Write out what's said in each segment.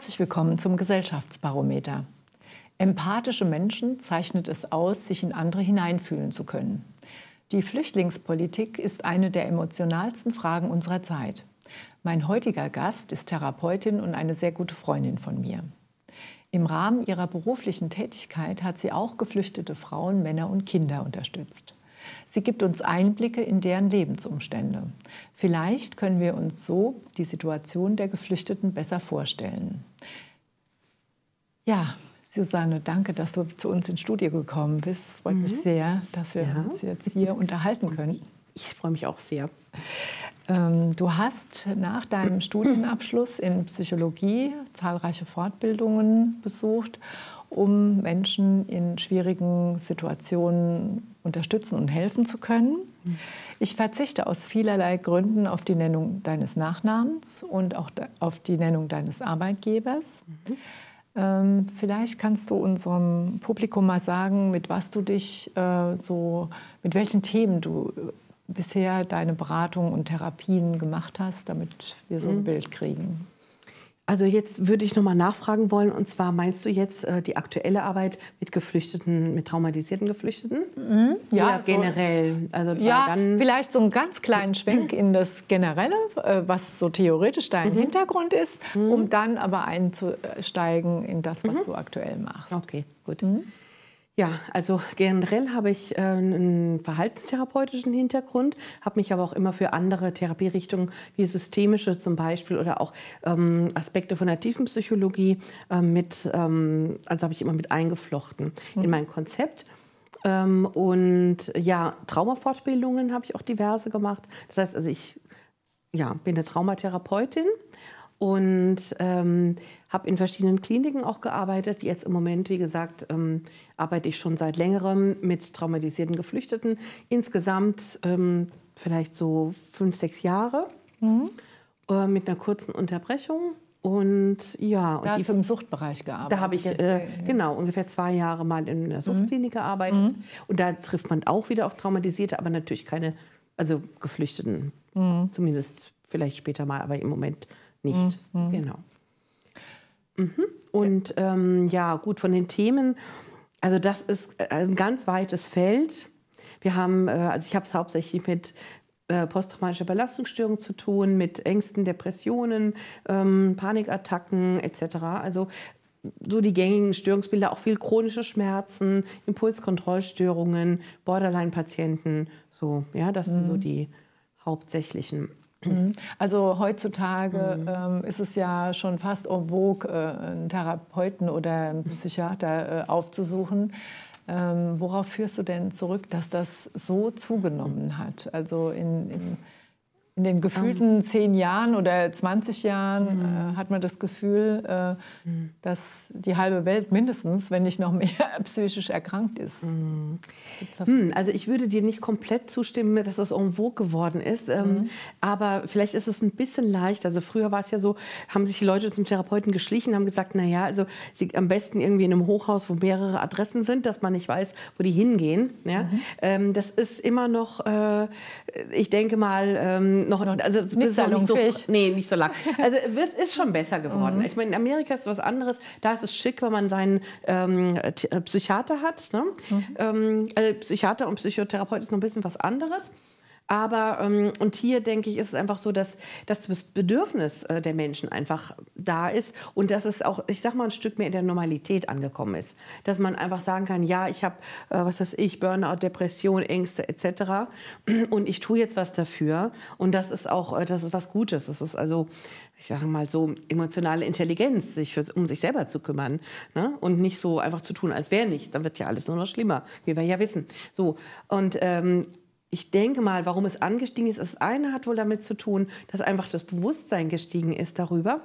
Herzlich willkommen zum Gesellschaftsbarometer. Empathische Menschen zeichnet es aus, sich in andere hineinfühlen zu können. Die Flüchtlingspolitik ist eine der emotionalsten Fragen unserer Zeit. Mein heutiger Gast ist Therapeutin und eine sehr gute Freundin von mir. Im Rahmen ihrer beruflichen Tätigkeit hat sie auch geflüchtete Frauen, Männer und Kinder unterstützt. Sie gibt uns Einblicke in deren Lebensumstände. Vielleicht können wir uns so die Situation der Geflüchteten besser vorstellen. Ja, Susanne, danke, dass du zu uns ins Studio gekommen bist. Freut mich sehr, dass wir uns jetzt hier unterhalten können. Ich freue mich auch sehr. Du hast nach deinem Studienabschluss in Psychologie zahlreiche Fortbildungen besucht, um Menschen in schwierigen Situationen unterstützen und helfen zu können. Ich verzichte aus vielerlei Gründen auf die Nennung deines Nachnamens und auch auf die Nennung deines Arbeitgebers. Vielleicht kannst du unserem Publikum mal sagen, mit was du dich mit welchen Themen du bisher deine Beratung und Therapien gemacht hast, damit wir so ein Bild kriegen. Also jetzt würde ich nochmal nachfragen wollen, und zwar meinst du jetzt die aktuelle Arbeit mit Geflüchteten, mit traumatisierten Geflüchteten? Ja, oder generell. Also ja, dann vielleicht so einen ganz kleinen Schwenk in das Generelle, was so theoretisch dein Hintergrund ist, um dann aber einzusteigen in das, was du aktuell machst. Okay, gut. Ja, also generell habe ich einen verhaltenstherapeutischen Hintergrund, habe mich aber auch immer für andere Therapierichtungen wie systemische zum Beispiel oder auch Aspekte von der tiefen Psychologie habe ich immer mit eingeflochten in mein Konzept. Und ja, Traumafortbildungen habe ich auch diverse gemacht. Das heißt, also ich bin eine Traumatherapeutin und habe in verschiedenen Kliniken auch gearbeitet. Jetzt im Moment, wie gesagt, arbeite ich schon seit längerem mit traumatisierten Geflüchteten. Insgesamt vielleicht so 5, 6 Jahre mit einer kurzen Unterbrechung. Und ja, da hast du im Suchtbereich gearbeitet. Da habe ich genau ungefähr 2 Jahre mal in einer Suchtklinik gearbeitet. Und da trifft man auch wieder auf Traumatisierte, aber natürlich keine, also Geflüchteten. Zumindest vielleicht später mal, aber im Moment nicht. Genau. Und ja, gut, von den Themen, also das ist ein ganz weites Feld. Wir haben, also ich habe es hauptsächlich mit posttraumatischer Belastungsstörung zu tun, mit Ängsten, Depressionen, Panikattacken etc. Also so die gängigen Störungsbilder, auch viel chronische Schmerzen, Impulskontrollstörungen, Borderline-Patienten, so, ja, das sind so die hauptsächlichen. Also heutzutage ist es ja schon fast en vogue, einen Therapeuten oder einen Psychiater aufzusuchen. Worauf führst du denn zurück, dass das so zugenommen hat? Also in den gefühlten 10 Jahren oder 20 Jahren hat man das Gefühl, dass die halbe Welt mindestens, wenn nicht noch mehr, psychisch erkrankt ist. Also ich würde dir nicht komplett zustimmen, dass das en vogue geworden ist. Aber vielleicht ist es ein bisschen leicht. Also früher war es ja so, haben sich die Leute zum Therapeuten geschlichen, haben gesagt, naja, also am besten irgendwie in einem Hochhaus, wo mehrere Adressen sind, dass man nicht weiß, wo die hingehen. Ja? Das ist immer noch, ich denke mal, also nicht salonfähig. So, nee, nicht so lang. Also es ist schon besser geworden. Ich meine, in Amerika ist was anderes. Da ist es schick, wenn man seinen Psychiater hat. Ne? Also Psychiater und Psychotherapeut ist noch ein bisschen was anderes. Aber, und hier denke ich, ist es einfach so, dass das Bedürfnis der Menschen einfach da ist und dass es auch, ich sag mal, ein Stück mehr in der Normalität angekommen ist. Dass man einfach sagen kann, ja, ich habe, was weiß ich, Burnout, Depression, Ängste etc. Und ich tue jetzt was dafür. Und das ist auch, das ist was Gutes. Das ist also, ich sage mal so, emotionale Intelligenz, sich um sich selber zu kümmern, ne? Und nicht so einfach zu tun, als wäre nichts. Dann wird ja alles nur noch schlimmer, wie wir ja wissen. So, und ich denke mal, warum es angestiegen ist, das eine hat wohl damit zu tun, dass einfach das Bewusstsein gestiegen ist darüber.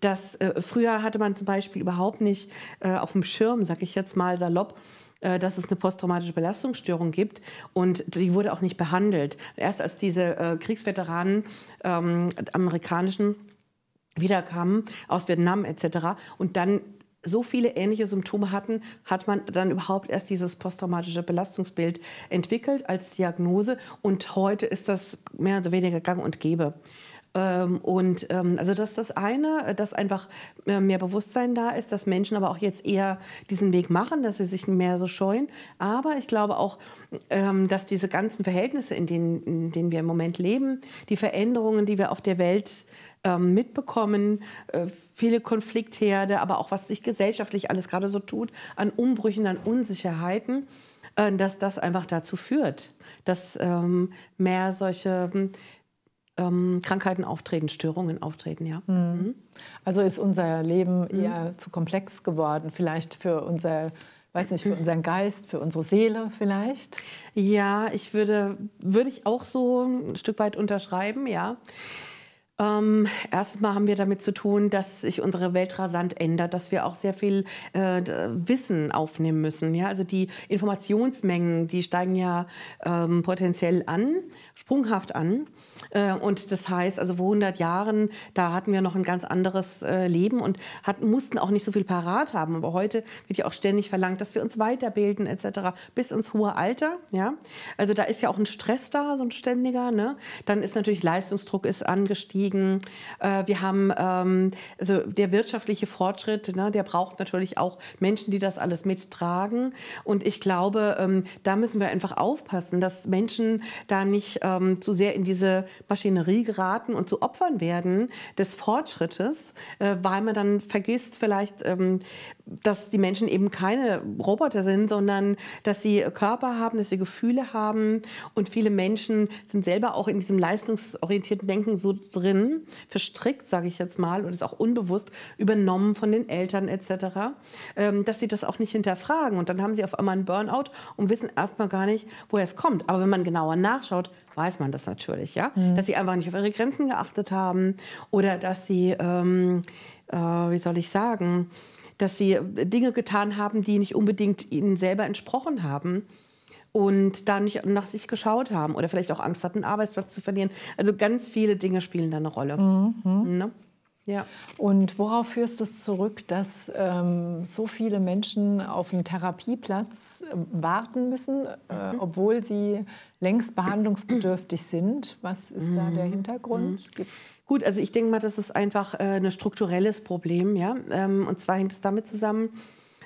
Dass früher hatte man zum Beispiel überhaupt nicht auf dem Schirm, sag ich jetzt mal salopp, dass es eine posttraumatische Belastungsstörung gibt und die wurde auch nicht behandelt. Erst als diese Kriegsveteranen, amerikanischen, wiederkamen aus Vietnam etc. und dann so viele ähnliche Symptome hatten, hat man dann überhaupt erst dieses posttraumatische Belastungsbild entwickelt als Diagnose. Und heute ist das mehr oder weniger gang und gäbe. Also das ist das eine, dass einfach mehr Bewusstsein da ist, dass Menschen aber auch jetzt eher diesen Weg machen, dass sie sich mehr so scheuen. Aber ich glaube auch, dass diese ganzen Verhältnisse, in denen wir im Moment leben, die Veränderungen, die wir auf der Welt mitbekommen, viele Konfliktherde, aber auch was sich gesellschaftlich alles gerade so tut, an Umbrüchen, an Unsicherheiten, dass das einfach dazu führt, dass mehr solche Krankheiten auftreten, Störungen auftreten, ja. Mhm. Also ist unser Leben eher zu komplex geworden, vielleicht für unser, weiß nicht, für unseren Geist, für unsere Seele vielleicht? Ja, ich würde ich auch so ein Stück weit unterschreiben, ja. Erstmal haben wir damit zu tun, dass sich unsere Welt rasant ändert, dass wir auch sehr viel Wissen aufnehmen müssen. Ja? Also die Informationsmengen, die steigen ja potenziell an, sprunghaft an. Und das heißt, also vor 100 Jahren, da hatten wir noch ein ganz anderes Leben und mussten auch nicht so viel parat haben. Aber heute wird ja auch ständig verlangt, dass wir uns weiterbilden etc. bis ins hohe Alter. Ja? Also da ist ja auch ein Stress da, so ein ständiger. Ne? Dann ist natürlich Leistungsdruck ist angestiegen. Wir haben also der wirtschaftliche Fortschritt, ne, der braucht natürlich auch Menschen, die das alles mittragen. Und ich glaube, da müssen wir einfach aufpassen, dass Menschen da nicht zu sehr in diese Maschinerie geraten und zu Opfern werden des Fortschrittes, weil man dann vergisst vielleicht, dass die Menschen eben keine Roboter sind, sondern dass sie Körper haben, dass sie Gefühle haben. Und viele Menschen sind selber auch in diesem leistungsorientierten Denken so drin, verstrickt, sage ich jetzt mal, und ist auch unbewusst übernommen von den Eltern etc., dass sie das auch nicht hinterfragen. Und dann haben sie auf einmal einen Burnout und wissen erstmal gar nicht, woher es kommt. Aber wenn man genauer nachschaut, weiß man das natürlich, ja? Dass sie einfach nicht auf ihre Grenzen geachtet haben oder dass sie, wie soll ich sagen, dass sie Dinge getan haben, die nicht unbedingt ihnen selber entsprochen haben und da nicht nach sich geschaut haben oder vielleicht auch Angst hatten, einen Arbeitsplatz zu verlieren. Also ganz viele Dinge spielen da eine Rolle. Mhm. Ne? Ja. Und worauf führst du es zurück, dass so viele Menschen auf einen Therapieplatz warten müssen, obwohl sie längst behandlungsbedürftig sind? Was ist da der Hintergrund? Gut, also ich denke mal, das ist einfach ein strukturelles Problem. Ja? Und zwar hängt es damit zusammen,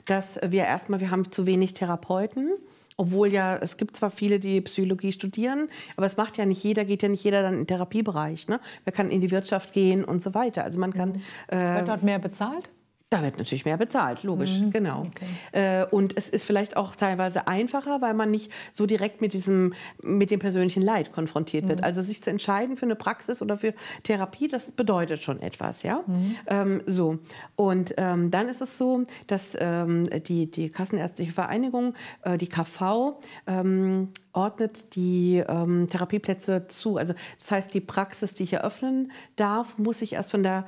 dass wir haben zu wenig Therapeuten. Obwohl ja, es gibt zwar viele, die Psychologie studieren, aber es macht ja nicht jeder, geht ja nicht jeder dann in den Therapiebereich. Ne? Wer kann in die Wirtschaft gehen und so weiter. Also man kann... Wird dort mehr bezahlt? Da wird natürlich mehr bezahlt, logisch, genau. Okay. Und es ist vielleicht auch teilweise einfacher, weil man nicht so direkt mit dem persönlichen Leid konfrontiert wird. Also sich zu entscheiden für eine Praxis oder für Therapie, das bedeutet schon etwas, ja. So. Und dann ist es so, dass die Kassenärztliche Vereinigung, die KV, ordnet die Therapieplätze zu. Also das heißt, die Praxis, die ich eröffnen darf, muss sich erst von der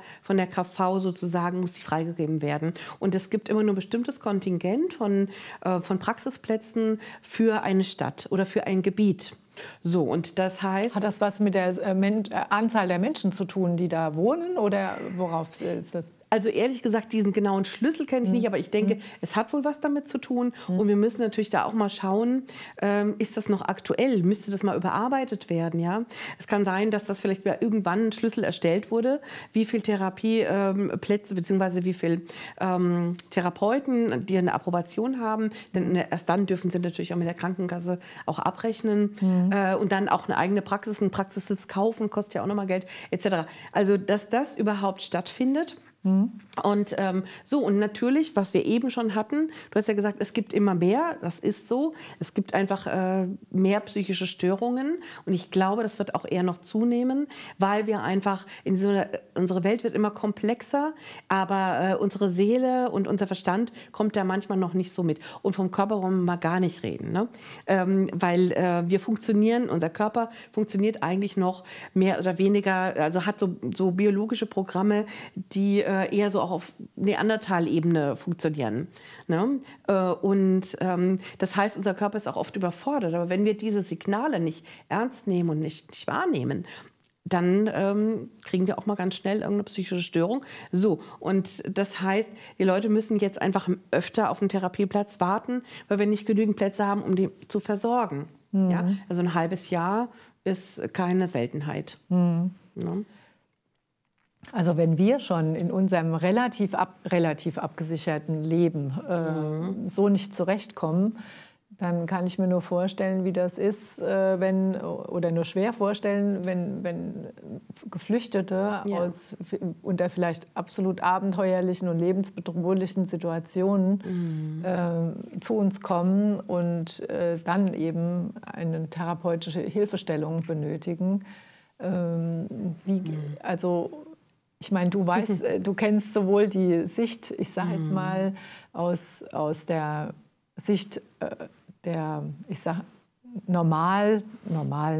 KV sozusagen, muss die freigegeben werden. Und es gibt immer nur ein bestimmtes Kontingent von Praxisplätzen für eine Stadt oder für ein Gebiet. So, und das heißt... Hat das was mit der Anzahl der Menschen zu tun, die da wohnen, oder worauf ist das? Also ehrlich gesagt, diesen genauen Schlüssel kenne ich nicht, aber ich denke, es hat wohl was damit zu tun. Und wir müssen natürlich da auch mal schauen, ist das noch aktuell? Müsste das mal überarbeitet werden? Ja? Es kann sein, dass das vielleicht irgendwann ein Schlüssel erstellt wurde, wie viele Therapieplätze bzw. wie viele Therapeuten, die eine Approbation haben. Denn erst dann dürfen sie natürlich auch mit der Krankenkasse auch abrechnen. Und dann auch eine eigene Praxis, einen Praxissitz kaufen, kostet ja auch nochmal Geld etc. Also, dass das überhaupt stattfindet. Und so, und natürlich, was wir eben schon hatten, du hast ja gesagt, es gibt immer mehr, das ist so, es gibt einfach mehr psychische Störungen, und ich glaube, das wird auch eher noch zunehmen, weil wir einfach, unsere Welt wird immer komplexer, aber unsere Seele und unser Verstand kommt da manchmal noch nicht so mit, und vom Körper wollen wir mal gar nicht reden, ne? Weil unser Körper funktioniert eigentlich noch mehr oder weniger, also hat so biologische Programme, die eher so auch auf Neandertal-Ebene funktionieren. Ne? Und das heißt, unser Körper ist auch oft überfordert. Aber wenn wir diese Signale nicht ernst nehmen und nicht wahrnehmen, dann kriegen wir auch mal ganz schnell irgendeine psychische Störung. So, und das heißt, die Leute müssen jetzt einfach öfter auf einen Therapieplatz warten, weil wir nicht genügend Plätze haben, um die zu versorgen. Ja? Also ein halbes Jahr ist keine Seltenheit. Ne? Also wenn wir schon in unserem relativ abgesicherten Leben so nicht zurechtkommen, dann kann ich mir nur vorstellen, wie das ist, wenn, oder nur schwer vorstellen, wenn Geflüchtete aus, unter vielleicht absolut abenteuerlichen und lebensbedrohlichen Situationen zu uns kommen und dann eben eine therapeutische Hilfestellung benötigen. Ich meine, du kennst sowohl die Sicht, ich sage jetzt mal, aus der Sicht der, normalen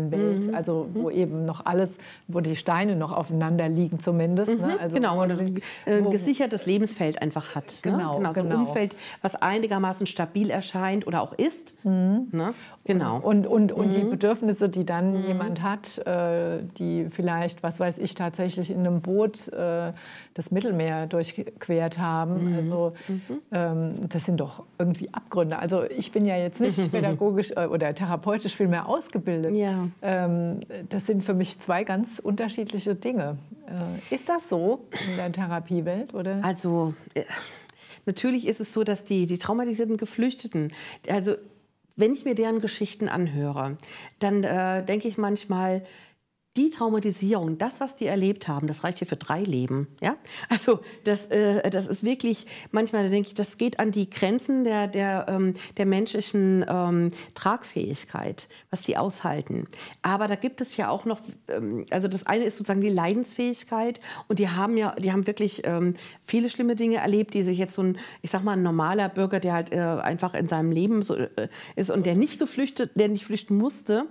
Welt, also wo eben noch alles, wo die Steine noch aufeinander liegen zumindest. Ne? Also genau, wo ein gesichertes Lebensfeld einfach hat. Genau, ne? So ein Umfeld, was einigermaßen stabil erscheint oder auch ist. Ne? Genau. Und die Bedürfnisse, die dann jemand hat, die vielleicht, was weiß ich, tatsächlich in einem Boot das Mittelmeer durchquert haben. Also das sind doch irgendwie Abgründe. Also ich bin ja jetzt nicht pädagogisch oder therapeutisch viel mehr ausgebildet. Ja. Das sind für mich zwei ganz unterschiedliche Dinge. Ist das so in der Therapiewelt? Oder? Also natürlich ist es so, dass die traumatisierten Geflüchteten, also wenn ich mir deren Geschichten anhöre, dann denke ich manchmal, die Traumatisierung, das, was die erlebt haben, das reicht hier für 3 Leben. Ja? Also das ist wirklich, manchmal denke ich, das geht an die Grenzen der menschlichen Tragfähigkeit, was sie aushalten. Aber da gibt es ja auch noch, also das eine ist sozusagen die Leidensfähigkeit, und die haben wirklich viele schlimme Dinge erlebt, die sich jetzt so ein, ich sag mal, ein normaler Bürger, der halt einfach in seinem Leben so ist und der nicht flüchten musste,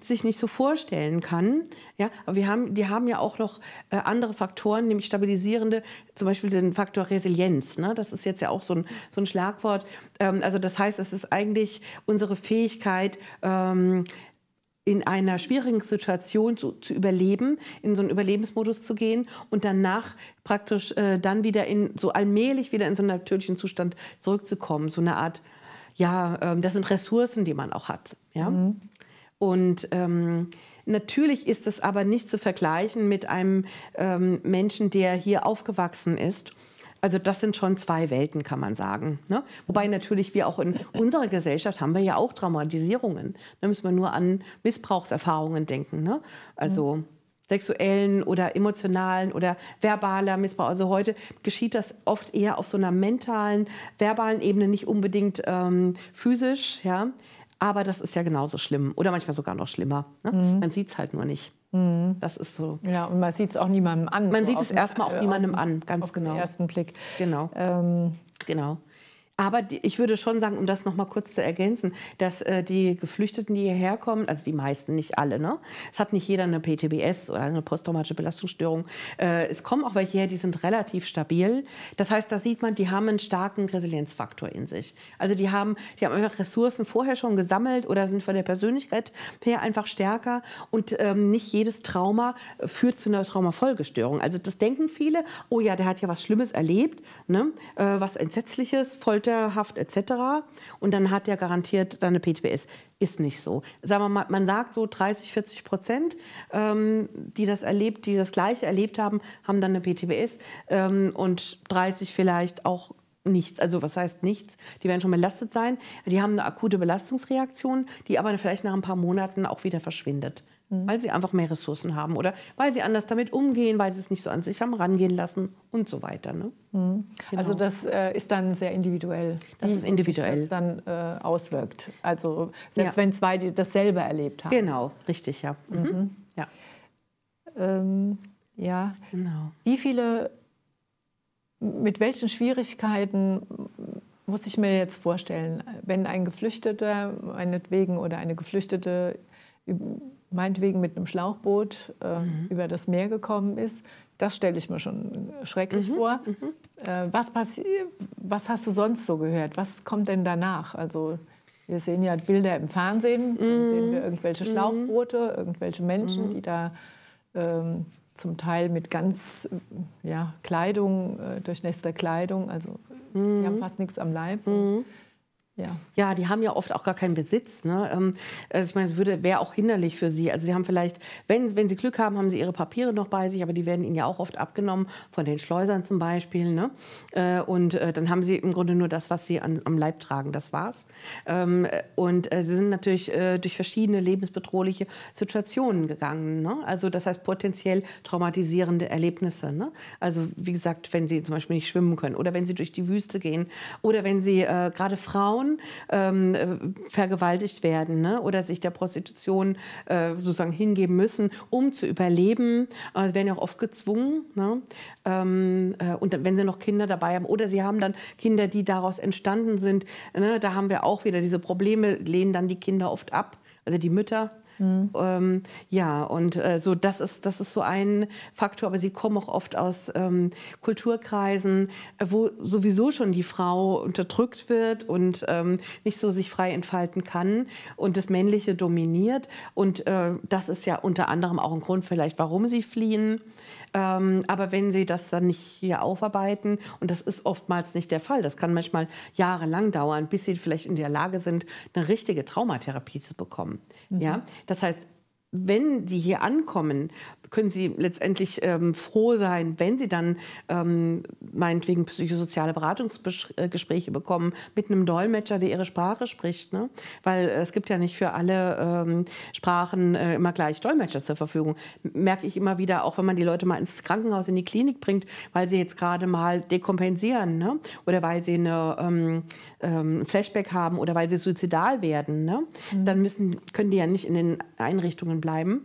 sich nicht so vorstellen kann. Ja, aber die haben ja auch noch andere Faktoren, nämlich stabilisierende, zum Beispiel den Faktor Resilienz. Ne? Das ist jetzt ja auch so ein Schlagwort. Also das heißt, es ist eigentlich unsere Fähigkeit, in einer schwierigen Situation zu überleben, in so einen Überlebensmodus zu gehen und danach praktisch dann wieder allmählich wieder in so einen natürlichen Zustand zurückzukommen. So eine Art, das sind Ressourcen, die man auch hat. Ja? Und natürlich ist es aber nicht zu vergleichen mit einem Menschen, der hier aufgewachsen ist. Also das sind schon 2 Welten, kann man sagen. Ne? Wobei natürlich wir auch in unserer Gesellschaft haben wir ja auch Traumatisierungen. Da müssen wir nur an Missbrauchserfahrungen denken. Ne? Also sexuellen oder emotionalen oder verbaler Missbrauch. Also heute geschieht das oft eher auf so einer mentalen, verbalen Ebene, nicht unbedingt physisch, ja. Aber das ist ja genauso schlimm oder manchmal sogar noch schlimmer. Ne? Man sieht es halt nur nicht. Das ist so. Ja, und man sieht es auch niemandem an. Man sieht es erstmal auch niemandem an, ganz genau. Auf den ersten Blick. Genau. Genau. Aber ich würde schon sagen, um das noch mal kurz zu ergänzen, dass die Geflüchteten, die hierher kommen, also die meisten, nicht alle, ne? Es hat nicht jeder eine PTBS oder eine posttraumatische Belastungsstörung. Es kommen auch welche her, die sind relativ stabil. Das heißt, da sieht man, die haben einen starken Resilienzfaktor in sich. Also die haben einfach Ressourcen vorher schon gesammelt oder sind von der Persönlichkeit her einfach stärker. Und nicht jedes Trauma führt zu einer Traumafolgestörung. Also das denken viele, oh ja, der hat ja was Schlimmes erlebt, ne? Was Entsetzliches, voll Haft etc. Und dann hat er garantiert dann eine PTBS. Ist nicht so. Sagen wir mal, man sagt so 30–40%, die das Gleiche erlebt haben, haben dann eine PTBS und 30 vielleicht auch nichts. Also was heißt nichts? Die werden schon belastet sein. Die haben eine akute Belastungsreaktion, die aber vielleicht nach ein paar Monaten auch wieder verschwindet. Weil sie einfach mehr Ressourcen haben oder weil sie anders damit umgehen, weil sie es nicht so an sich haben rangehen lassen und so weiter. Ne? Genau. Also das ist dann sehr individuell, das ist individuell. Sich das dann auswirkt. Also selbst wenn 2 dasselbe erlebt haben. Genau, richtig, ja. Genau. Mit welchen Schwierigkeiten muss ich mir jetzt vorstellen, wenn ein Geflüchteter meinetwegen oder eine Geflüchtete meinetwegen mit einem Schlauchboot über das Meer gekommen ist? Das stelle ich mir schon schrecklich vor. Was hast du sonst so gehört? Was kommt denn danach? Also wir sehen ja Bilder im Fernsehen, dann sehen wir irgendwelche Schlauchboote, irgendwelche Menschen, die da zum Teil mit ganz durchnässter Kleidung, also die haben fast nichts am Leib. Ja. Ja, die haben ja oft auch gar keinen Besitz. Ne? Also ich meine, es wäre auch hinderlich für sie. Also sie haben vielleicht, wenn sie Glück haben, haben sie ihre Papiere noch bei sich, aber die werden ihnen ja auch oft abgenommen, von den Schleusern zum Beispiel. Ne? Und dann haben sie im Grunde nur das, was sie am Leib tragen. Das war's. Und sie sind natürlich durch verschiedene lebensbedrohliche Situationen gegangen. Ne? Also das heißt potenziell traumatisierende Erlebnisse. Ne? Also wie gesagt, wenn sie zum Beispiel nicht schwimmen können oder wenn sie durch die Wüste gehen oder wenn sie gerade Frauen vergewaltigt werden, ne? Oder sich der Prostitution sozusagen hingeben müssen, um zu überleben. Sie werden ja auch oft gezwungen. Ne? Und dann, wenn sie noch Kinder dabei haben oder sie haben dann Kinder, die daraus entstanden sind, ne? Da haben wir auch wieder diese Probleme, lehnen dann die Kinder oft ab, also die Mütter. Mhm. Ja, und so, das ist so ein Faktor, aber sie kommen auch oft aus Kulturkreisen, wo sowieso schon die Frau unterdrückt wird und nicht so sich frei entfalten kann und das Männliche dominiert. Und das ist ja unter anderem auch ein Grund vielleicht, warum sie fliehen. Aber wenn sie das dann nicht hier aufarbeiten, und das ist oftmals nicht der Fall, das kann manchmal jahrelang dauern, bis sie vielleicht in der Lage sind, eine richtige Traumatherapie zu bekommen. Mhm. Ja? Das heißt, wenn die hier ankommen, können sie letztendlich froh sein, wenn sie dann meinetwegen psychosoziale Beratungsgespräche bekommen mit einem Dolmetscher, der ihre Sprache spricht. Ne? Weil es gibt ja nicht für alle Sprachen immer gleich Dolmetscher zur Verfügung. Merke ich immer wieder, auch wenn man die Leute mal ins Krankenhaus, in die Klinik bringt, weil sie jetzt gerade mal dekompensieren, ne? Oder weil sie ein Flashback haben oder weil sie suizidal werden. Ne? Mhm. Dann können die ja nicht in den Einrichtungen bleiben.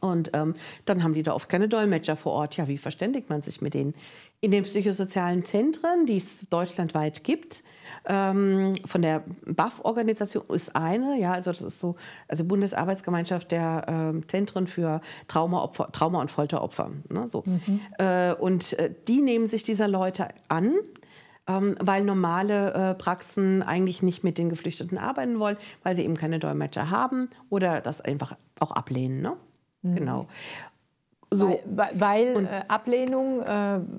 Und dann haben die da oft keine Dolmetscher vor Ort. Ja, wie verständigt man sich mit denen? In den psychosozialen Zentren, die es deutschlandweit gibt, von der BAMF-Organisation ist eine, ja, also das ist so, also Bundesarbeitsgemeinschaft der Zentren für Trauma- und Folteropfer. Ne, so. Mhm. Und die nehmen sich dieser Leute an, weil normale Praxen eigentlich nicht mit den Geflüchteten arbeiten wollen, weil sie eben keine Dolmetscher haben oder das einfach auch ablehnen, ne? Genau. So. Weil Ablehnung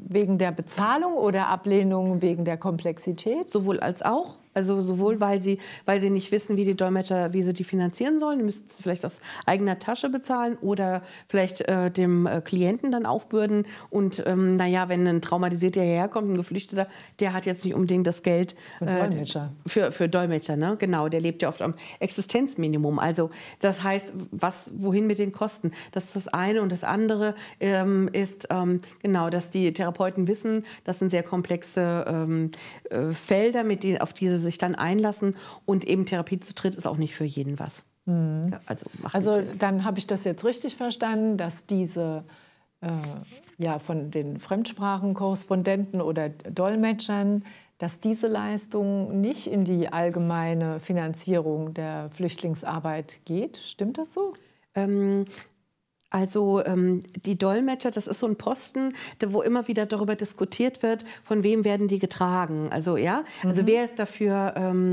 wegen der Bezahlung oder Ablehnung wegen der Komplexität? Sowohl als auch. Also sowohl, weil sie nicht wissen, wie die Dolmetscher, wie sie die finanzieren sollen. Die müssten vielleicht aus eigener Tasche bezahlen oder vielleicht dem Klienten dann aufbürden. Und naja, wenn ein Traumatisierter herkommt, ein Geflüchteter, der hat jetzt nicht unbedingt das Geld für Dolmetscher. Ne? Genau, der lebt ja oft am Existenzminimum. Also das heißt, wohin mit den Kosten? Das ist das eine. Und das andere ist, genau, dass die Therapeuten wissen, das sind sehr komplexe Felder, auf die sie sich dann einlassen, und eben Therapie zu dritt ist auch nicht für jeden was. Mhm. Also dann habe ich das jetzt richtig verstanden, dass diese ja, von den Fremdsprachenkorrespondenten oder Dolmetschern, dass diese Leistung nicht in die allgemeine Finanzierung der Flüchtlingsarbeit geht. Stimmt das so? Also die Dolmetscher, das ist so ein Posten, wo immer wieder darüber diskutiert wird, von wem werden die getragen. Also ja, also wer ist dafür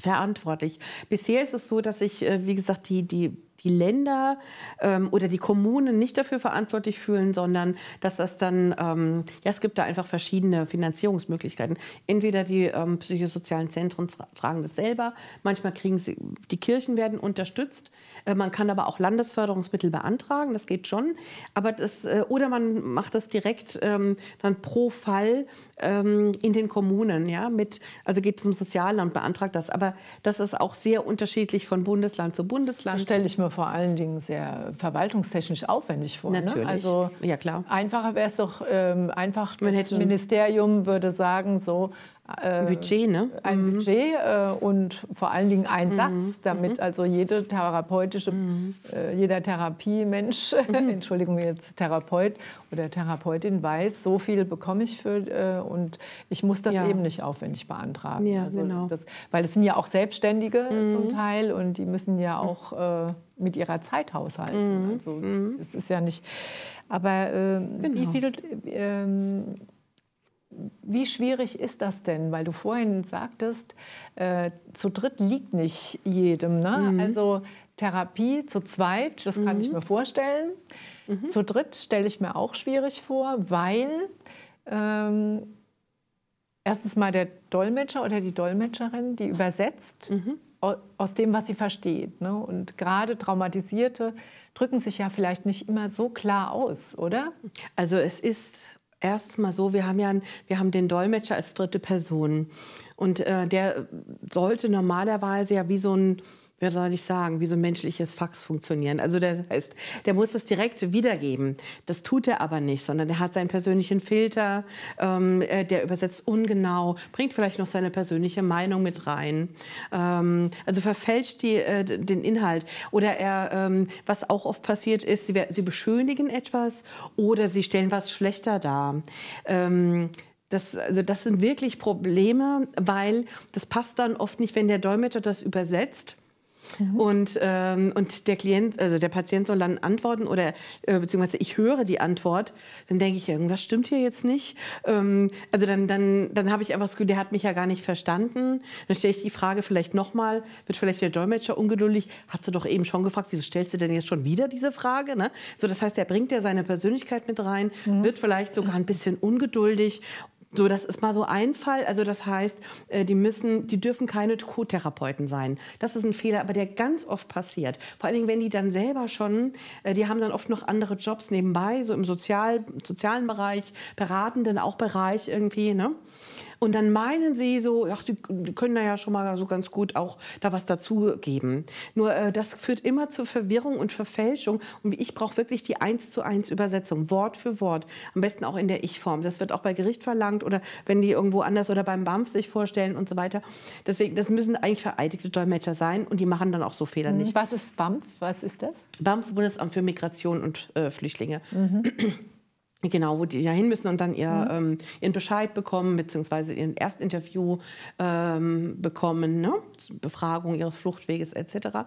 verantwortlich? Bisher ist es so, dass sich, wie gesagt, die Länder oder die Kommunen nicht dafür verantwortlich fühlen, sondern dass das dann, ja, es gibt da einfach verschiedene Finanzierungsmöglichkeiten. Entweder die psychosozialen Zentren tragen das selber, manchmal kriegen sie, die Kirchen werden unterstützt, man kann aber auch Landesförderungsmittel beantragen, das geht schon, aber das, oder man macht das direkt dann pro Fall in den Kommunen, ja, also geht zum Sozialamt, beantragt das, aber das ist auch sehr unterschiedlich von Bundesland zu Bundesland. Stelle ich mir vor allen Dingen sehr verwaltungstechnisch aufwendig vor. Natürlich, ne? Also ja, klar. Einfacher wäre es doch, einfach das Ministerium würde sagen, so Budget, ne? Ein Budget und vor allen Dingen ein Satz, damit also jede therapeutische, jeder Therapiemensch, Entschuldigung, jetzt Therapeut oder Therapeutin weiß, so viel bekomme ich für und ich muss das, ja, eben nicht aufwendig beantragen. Ja, also genau. Weil das sind ja auch Selbstständige zum Teil und die müssen ja auch mit ihrer Zeit haushalten. Also es ist ja nicht. Aber genau. Wie schwierig ist das denn? Weil du vorhin sagtest, zu dritt liegt nicht jedem. Ne? Also Therapie zu zweit, das kann ich mir vorstellen. Zu dritt stelle ich mir auch schwierig vor, weil erstens mal der Dolmetscher oder die Dolmetscherin, die übersetzt aus dem, was sie versteht. Ne? Und gerade Traumatisierte drücken sich ja vielleicht nicht immer so klar aus, oder? Also es ist erstens mal so, wir haben den Dolmetscher als dritte Person. Und der sollte normalerweise ja wie so ein, wie soll ich sagen, wie so ein menschliches Fax funktionieren. Also das heißt, der muss das direkt wiedergeben. Das tut er aber nicht, sondern er hat seinen persönlichen Filter, der übersetzt ungenau, bringt vielleicht noch seine persönliche Meinung mit rein. Also verfälscht den Inhalt. Oder er, was auch oft passiert ist, sie beschönigen etwas oder sie stellen was schlechter dar. Das sind wirklich Probleme, weil das passt dann oft nicht, wenn der Dolmetscher das übersetzt. Und der Klient, also der Patient soll dann antworten oder beziehungsweise ich höre die Antwort, dann denke ich, irgendwas stimmt hier jetzt nicht. Also dann habe ich einfach das Gefühl, der hat mich ja gar nicht verstanden. Dann stelle ich die Frage vielleicht nochmal, wird vielleicht der Dolmetscher ungeduldig, hat sie doch eben schon gefragt, wieso stellst du denn jetzt schon wieder diese Frage? Ne? So, das heißt, er bringt ja seine Persönlichkeit mit rein, wird vielleicht sogar ein bisschen ungeduldig. So, das ist mal so ein Fall. Also das heißt, die dürfen keine Co-Therapeuten sein. Das ist ein Fehler, aber der ganz oft passiert. Vor allen Dingen, wenn die dann selber schon, die haben dann oft noch andere Jobs nebenbei, so im sozialen Bereich, beratenden auch Bereich irgendwie, ne? Und dann meinen sie so, ach, die können da ja schon mal so ganz gut auch da was dazugeben. Nur das führt immer zu Verwirrung und Verfälschung. Und ich brauche wirklich die 1:1 Übersetzung, Wort für Wort. Am besten auch in der Ich-Form. Das wird auch bei Gericht verlangt oder wenn die irgendwo anders oder beim BAMF sich vorstellen und so weiter. Deswegen, das müssen eigentlich vereidigte Dolmetscher sein und die machen dann auch so Fehler nicht. Was ist BAMF? Was ist das? BAMF, Bundesamt für Migration und Flüchtlinge. Genau, wo die ja hin müssen und dann ihren Bescheid bekommen, beziehungsweise ihren Erstinterview bekommen, ne? Befragung ihres Fluchtweges etc.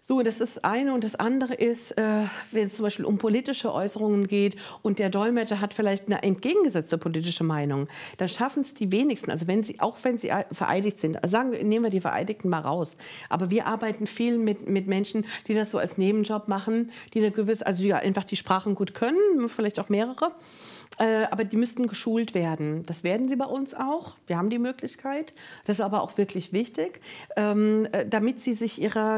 So, das ist eine. Und das andere ist, wenn es zum Beispiel um politische Äußerungen geht und der Dolmetscher hat vielleicht eine entgegengesetzte politische Meinung, dann schaffen es die wenigsten. Also auch wenn sie vereidigt sind, sagen, nehmen wir die Vereidigten mal raus. Aber wir arbeiten viel mit Menschen, die das so als Nebenjob machen, die eine gewisse, also ja, einfach die Sprachen gut können, vielleicht auch mehrere, aber die müssten geschult werden. Das werden sie bei uns auch. Wir haben die Möglichkeit. Das ist aber auch wirklich wichtig, damit sie sich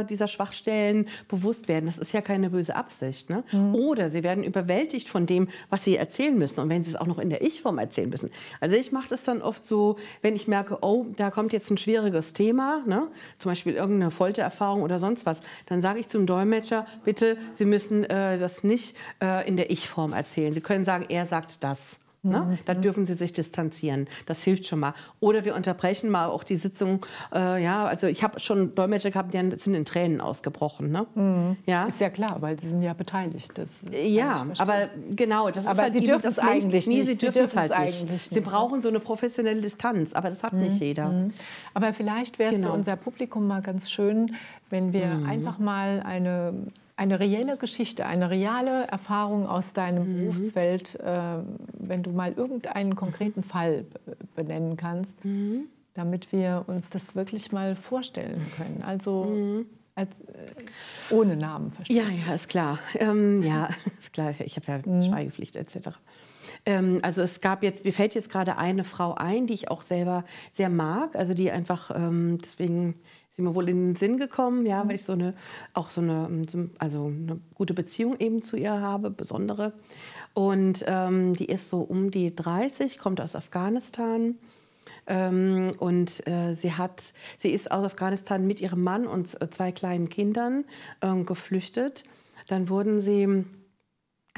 dieser Schwachstellen bewusst werden. Das ist ja keine böse Absicht. Ne? Oder sie werden überwältigt von dem, was sie erzählen müssen. Und wenn sie es auch noch in der Ich-Form erzählen müssen. Also ich mache das dann oft so, wenn ich merke, oh, da kommt jetzt ein schwieriges Thema, ne? Zum Beispiel irgendeine Foltererfahrung oder sonst was, dann sage ich zum Dolmetscher, bitte, Sie müssen das nicht in der Ich-Form erzählen. Sie können sagen, er sagt das. Ne? Da dürfen sie sich distanzieren. Das hilft schon mal. Oder wir unterbrechen mal auch die Sitzung. Ja, also ich habe schon Dolmetscher gehabt, die sind in Tränen ausgebrochen. Ne? Ja? Ist ja klar, weil sie sind ja beteiligt. Das ja, aber genau. Das aber ist halt sie dürfen es eigentlich nicht. Sie dürfen es halt nicht. Sie brauchen so eine professionelle Distanz, aber das hat nicht jeder. Aber vielleicht wäre es für unser Publikum mal ganz schön, wenn wir einfach mal eine reelle Geschichte, eine reale Erfahrung aus deinem Berufsfeld, wenn du mal irgendeinen konkreten Fall benennen kannst, damit wir uns das wirklich mal vorstellen können. Also ohne Namen verstehen. Ja, ist klar. Ja, ist klar. Ich habe ja Schweigepflicht etc. Also es gab jetzt, mir fällt jetzt gerade eine Frau ein, die ich auch selber sehr mag, also die einfach deswegen sind mir wohl in den Sinn gekommen, ja, weil ich eine gute Beziehung eben zu ihr habe, besondere. Und die ist so um die 30, kommt aus Afghanistan. Und sie ist aus Afghanistan mit ihrem Mann und zwei kleinen Kindern geflüchtet. Dann wurden sie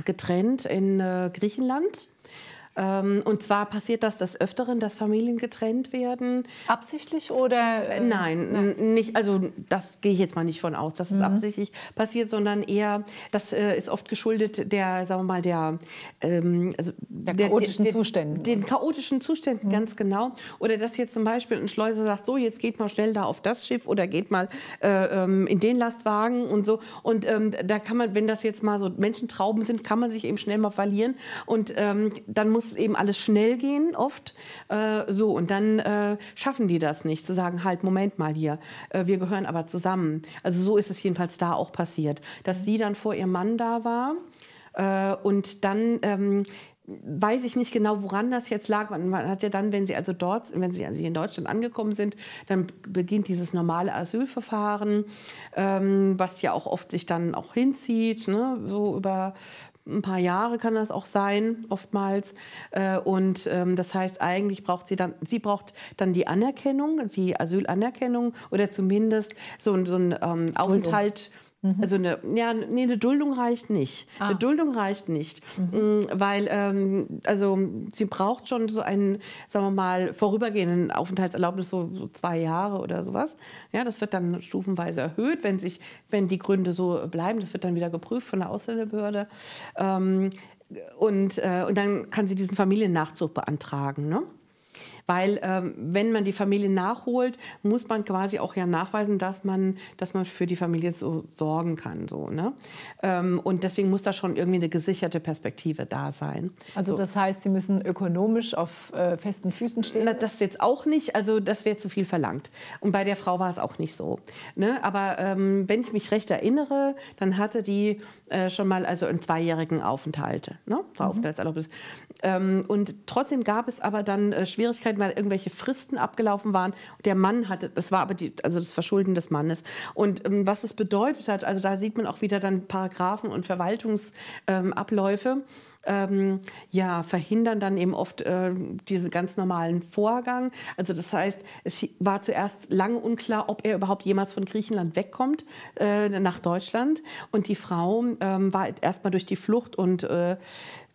getrennt in Griechenland. Und zwar passiert das des Öfteren, dass Familien getrennt werden. Absichtlich oder? Nein, nicht. Also das gehe ich jetzt mal nicht von aus, dass es absichtlich passiert, sondern eher, das ist oft geschuldet der, sagen wir mal, der chaotischen Zuständen. Den chaotischen Zuständen, ganz genau. Oder dass jetzt zum Beispiel ein Schleuser sagt, so jetzt geht mal schnell da auf das Schiff oder geht mal in den Lastwagen und so. Und da kann man, wenn das jetzt mal so Menschentrauben sind, kann man sich eben schnell mal verlieren und dann muss es eben alles schnell gehen, oft. So, und dann schaffen die das nicht, zu sagen, halt, Moment mal hier, wir gehören aber zusammen. Also so ist es jedenfalls da auch passiert, dass sie dann vor ihrem Mann da war und dann weiß ich nicht genau, woran das jetzt lag. Man hat ja dann, wenn sie hier in Deutschland angekommen sind, dann beginnt dieses normale Asylverfahren, was ja auch oft sich dann auch hinzieht, ne? So über ein paar Jahre kann das auch sein, oftmals. Und das heißt, eigentlich braucht sie dann die Anerkennung, die Asylanerkennung oder zumindest so ein Aufenthalt. Also eine Duldung reicht nicht. Ah. Eine Duldung reicht nicht, weil also sie braucht schon so einen, sagen wir mal, vorübergehenden Aufenthaltserlaubnis, so 2 Jahre oder sowas. Ja, das wird dann stufenweise erhöht, wenn die Gründe so bleiben. Das wird dann wieder geprüft von der Ausländerbehörde. Und dann kann sie diesen Familiennachzug beantragen, ne? Weil wenn man die Familie nachholt, muss man quasi auch ja nachweisen, dass man für die Familie so sorgen kann. So, ne? Und deswegen muss da schon irgendwie eine gesicherte Perspektive da sein. Also so. Das heißt, Sie müssen ökonomisch auf festen Füßen stehen? Na, das jetzt auch nicht, also das wäre zu viel verlangt. Und bei der Frau war es auch nicht so. Ne? Aber wenn ich mich recht erinnere, dann hatte die schon mal also einen 2-jährigen Aufenthalt. Ne? Aufenthaltserlaubnis. Und trotzdem gab es aber dann Schwierigkeiten, weil irgendwelche Fristen abgelaufen waren. Der Mann hatte, das war aber das Verschulden des Mannes. Und was es bedeutet hat, also da sieht man auch wieder dann Paragraphen und Verwaltungsabläufe, ja, verhindern dann eben oft diesen ganz normalen Vorgang. Also das heißt, es war zuerst lange unklar, ob er überhaupt jemals von Griechenland wegkommt nach Deutschland. Und die Frau war erstmal durch die Flucht und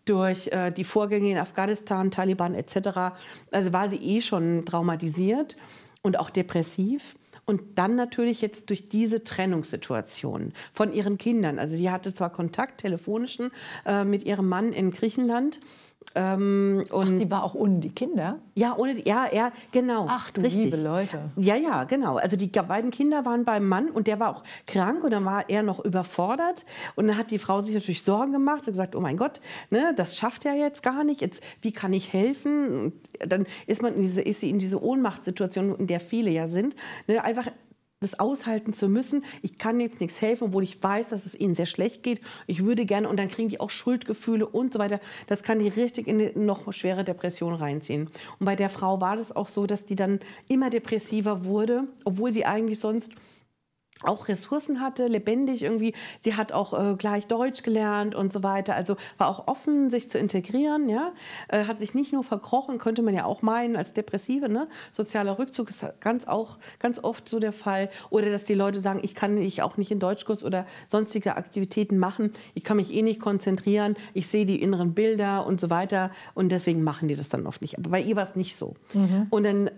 durch die Vorgänge in Afghanistan, Taliban etc. Also war sie eh schon traumatisiert und auch depressiv. Und dann natürlich jetzt durch diese Trennungssituation von ihren Kindern. Also die hatte zwar Kontakt, telefonischen, mit ihrem Mann in Griechenland. Und ach, sie war auch ohne die Kinder? Ja, ohne die, ja, genau. Ach du richtig. Liebe Leute. Ja, ja, genau. Also die beiden Kinder waren beim Mann und der war auch krank und dann war er noch überfordert. Und dann hat die Frau sich natürlich Sorgen gemacht und gesagt, oh mein Gott, ne, das schafft er jetzt gar nicht. Jetzt, wie kann ich helfen? Und dann ist sie in diese Ohnmachtssituation, in der viele ja sind, ne, einfach das aushalten zu müssen, ich kann jetzt nichts helfen, obwohl ich weiß, dass es ihnen sehr schlecht geht, ich würde gerne, und dann kriegen die auch Schuldgefühle und so weiter, das kann die richtig in eine noch schwere Depression reinziehen. Und bei der Frau war das auch so, dass die dann immer depressiver wurde, obwohl sie eigentlich sonst auch Ressourcen hatte, lebendig irgendwie. Sie hat auch gleich Deutsch gelernt und so weiter. Also war auch offen, sich zu integrieren. Ja? Hat sich nicht nur verkrochen, könnte man ja auch meinen, als Depressive. Ne? Sozialer Rückzug ist ganz oft so der Fall. Oder dass die Leute sagen, ich kann mich auch nicht in Deutschkurs oder sonstige Aktivitäten machen. Ich kann mich eh nicht konzentrieren. Ich sehe die inneren Bilder und so weiter. Und deswegen machen die das dann oft nicht. Aber bei ihr war es nicht so. Mhm. Und dann,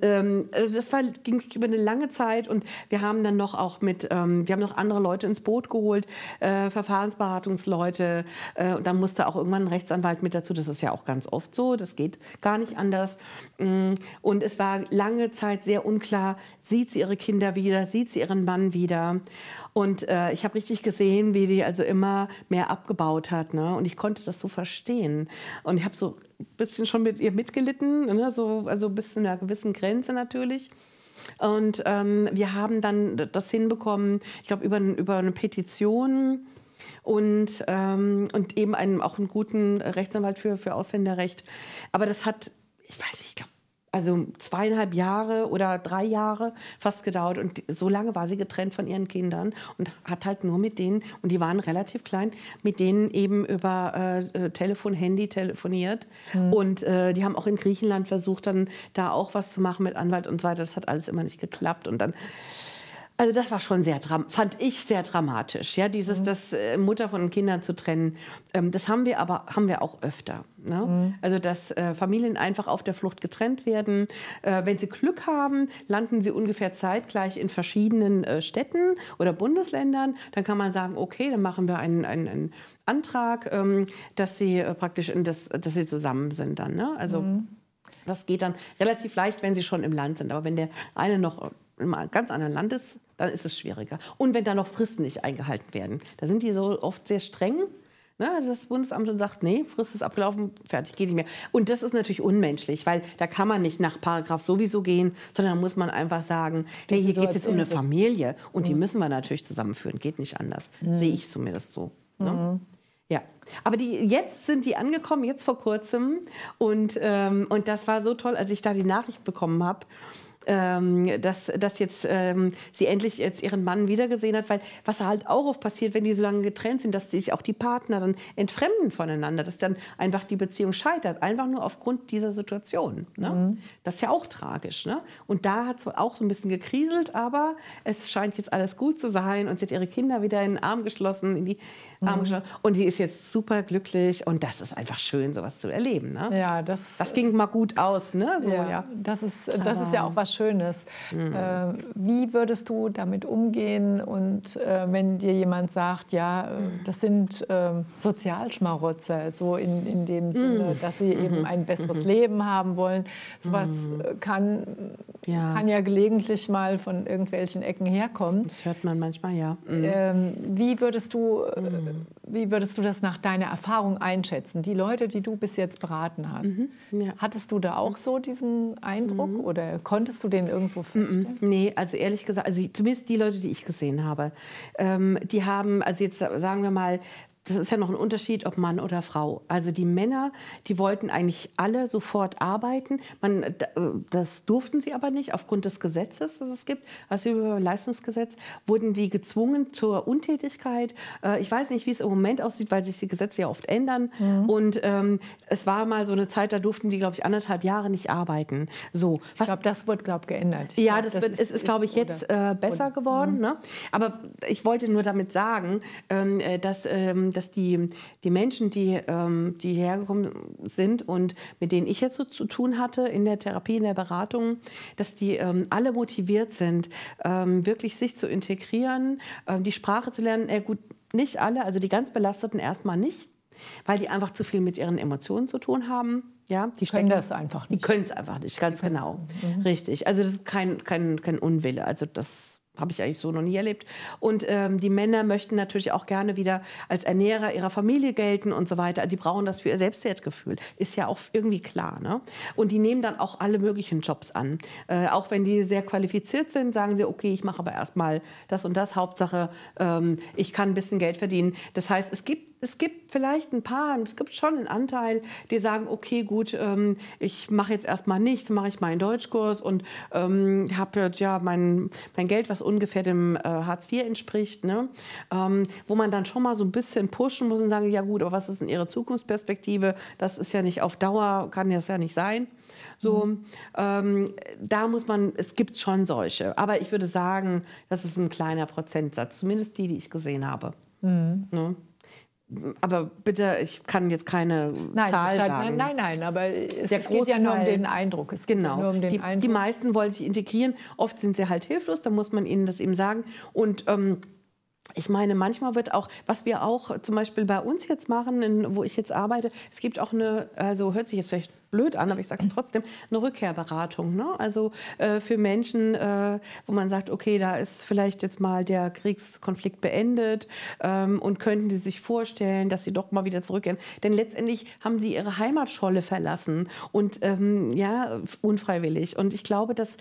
das ging über eine lange Zeit. Und wir haben dann noch auch wir haben noch andere Leute ins Boot geholt, Verfahrensberatungsleute. Und dann musste auch irgendwann ein Rechtsanwalt mit dazu. Das ist ja auch ganz oft so. Das geht gar nicht anders. Und es war lange Zeit sehr unklar, sieht sie ihre Kinder wieder, sieht sie ihren Mann wieder. Und ich habe richtig gesehen, wie die also immer mehr abgebaut hat. Ne? Und ich konnte das so verstehen. Und ich habe so ein bisschen schon mit ihr mitgelitten, ne? So, also bis zu einer gewissen Grenze natürlich. Und wir haben dann das hinbekommen, ich glaube, über eine Petition und eben auch einen guten Rechtsanwalt für Ausländerrecht. Aber das hat, ich weiß nicht, ich glaube, also 2,5 Jahre oder 3 Jahre fast gedauert. Und so lange war sie getrennt von ihren Kindern und hat halt nur mit denen, und die waren relativ klein, mit denen eben über Telefon, Handy telefoniert. Mhm. Und die haben auch in Griechenland versucht, dann da auch was zu machen mit Anwalt und so weiter. Das hat alles immer nicht geklappt. Und dann, also das war schon sehr, fand ich sehr dramatisch, ja, dieses, das Mutter von Kindern zu trennen. Das haben wir auch öfter. Ne? Mhm. Also dass Familien einfach auf der Flucht getrennt werden. Wenn sie Glück haben, landen sie ungefähr zeitgleich in verschiedenen Städten oder Bundesländern. Dann kann man sagen, okay, dann machen wir einen Antrag, dass sie praktisch, dass sie zusammen sind dann. Ne? Also das geht dann relativ leicht, wenn sie schon im Land sind. Aber wenn der eine noch in einem ganz anderen Land ist, dann ist es schwieriger. Und wenn da noch Fristen nicht eingehalten werden, da sind die so oft sehr streng. Na, das Bundesamt dann sagt, nee, Frist ist abgelaufen, fertig, geht nicht mehr. Und das ist natürlich unmenschlich, weil da kann man nicht nach Paragraph sowieso gehen, sondern da muss man einfach sagen, hey, hier geht es jetzt um eine Familie und die müssen wir natürlich zusammenführen, geht nicht anders. Sehe ich zumindest so. Ne? Ja, aber jetzt sind die angekommen, jetzt vor kurzem. Und das war so toll, als ich da die Nachricht bekommen habe, dass jetzt sie endlich jetzt ihren Mann wiedergesehen hat. Weil was halt auch oft passiert, wenn die so lange getrennt sind, dass sich auch die Partner dann entfremden voneinander, dass dann einfach die Beziehung scheitert, einfach nur aufgrund dieser Situation. Ne? Mhm. Das ist ja auch tragisch. Ne? Und da hat es auch so ein bisschen gekriselt, aber es scheint jetzt alles gut zu sein. Und sie hat ihre Kinder wieder in den Arm geschlossen, und die ist jetzt super glücklich. Und das ist einfach schön, sowas zu erleben. Ne? Ja, das ging mal gut aus. Ne? So, ja, ja. Das ist ja auch was Schönes. Mhm. Wie würdest du damit umgehen, und wenn dir jemand sagt, ja, das sind Sozialschmarotzer, so in dem Sinne, dass sie eben ein besseres Leben haben wollen. Sowas kann ja gelegentlich mal von irgendwelchen Ecken herkommen. Das hört man manchmal, ja. Mhm. Wie würdest du das nach deiner Erfahrung einschätzen? Die Leute, die du bis jetzt beraten hast, ja. Hattest du da auch so diesen Eindruck oder konntest du den irgendwo feststellen? Nee, also ehrlich gesagt, also zumindest die Leute, die ich gesehen habe, die haben, also jetzt sagen wir mal, das ist ja noch ein Unterschied, ob Mann oder Frau. Also die Männer, die wollten eigentlich alle sofort arbeiten. Das durften sie aber nicht. Aufgrund des Gesetzes, das es gibt, Asylleistungsgesetz, wurden die gezwungen zur Untätigkeit. Ich weiß nicht, wie es im Moment aussieht, weil sich die Gesetze ja oft ändern. Mhm. Und es war mal so eine Zeit, da durften die, glaube ich, 1,5 Jahre nicht arbeiten. So, ich glaube, das wird, glaube ich, geändert. Ja, das ist, glaube ich, jetzt besser geworden. Mhm. Ne? Aber ich wollte nur damit sagen, dass die Menschen, die hergekommen sind und mit denen ich jetzt so zu tun hatte in der Therapie, in der Beratung, dass die alle motiviert sind, wirklich sich zu integrieren, die Sprache zu lernen. Gut, nicht alle, also die ganz Belasteten erstmal nicht, weil die einfach zu viel mit ihren Emotionen zu tun haben. Ja, die können das einfach nicht. Die können es einfach nicht, ganz genau. Mhm. Richtig, also das ist kein Unwille, also das habe ich eigentlich so noch nie erlebt. Und die Männer möchten natürlich auch gerne wieder als Ernährer ihrer Familie gelten und so weiter. Die brauchen das für ihr Selbstwertgefühl. Ist ja auch irgendwie klar. Ne? Und die nehmen dann auch alle möglichen Jobs an. Auch wenn die sehr qualifiziert sind, sagen sie, okay, ich mache aber erstmal das und das. Hauptsache, ich kann ein bisschen Geld verdienen. Das heißt, es gibt vielleicht ein paar, es gibt schon einen Anteil, die sagen, okay, gut, ich mache jetzt erstmal nichts, mache ich meinen Deutschkurs und habe jetzt ja mein Geld, was ungefähr dem Hartz IV entspricht, ne? Wo man dann schon mal so ein bisschen pushen muss und sagen, ja gut, aber was ist denn Ihre Zukunftsperspektive? Das ist ja nicht auf Dauer, kann das ja nicht sein. So, da muss man, es gibt schon solche, aber ich würde sagen, das ist ein kleiner Prozentsatz, zumindest die ich gesehen habe. Mhm. Ne? Aber bitte, ich kann jetzt keine Zahl sagen. Nein, aber es geht ja nur um den Eindruck. Genau, die meisten wollen sich integrieren. Oft sind sie halt hilflos, da muss man ihnen das eben sagen. Und ich meine, manchmal wird auch, was wir auch zum Beispiel bei uns jetzt machen, wo ich jetzt arbeite, es gibt auch eine, also hört sich jetzt vielleicht blöd an, aber ich sage es trotzdem, eine Rückkehrberatung. Ne? Also für Menschen, wo man sagt, okay, da ist vielleicht jetzt mal der Kriegskonflikt beendet und könnten die sich vorstellen, dass sie doch mal wieder zurückkehren. Denn letztendlich haben sie ihre Heimatscholle verlassen und ja, unfreiwillig. Und ich glaube, dass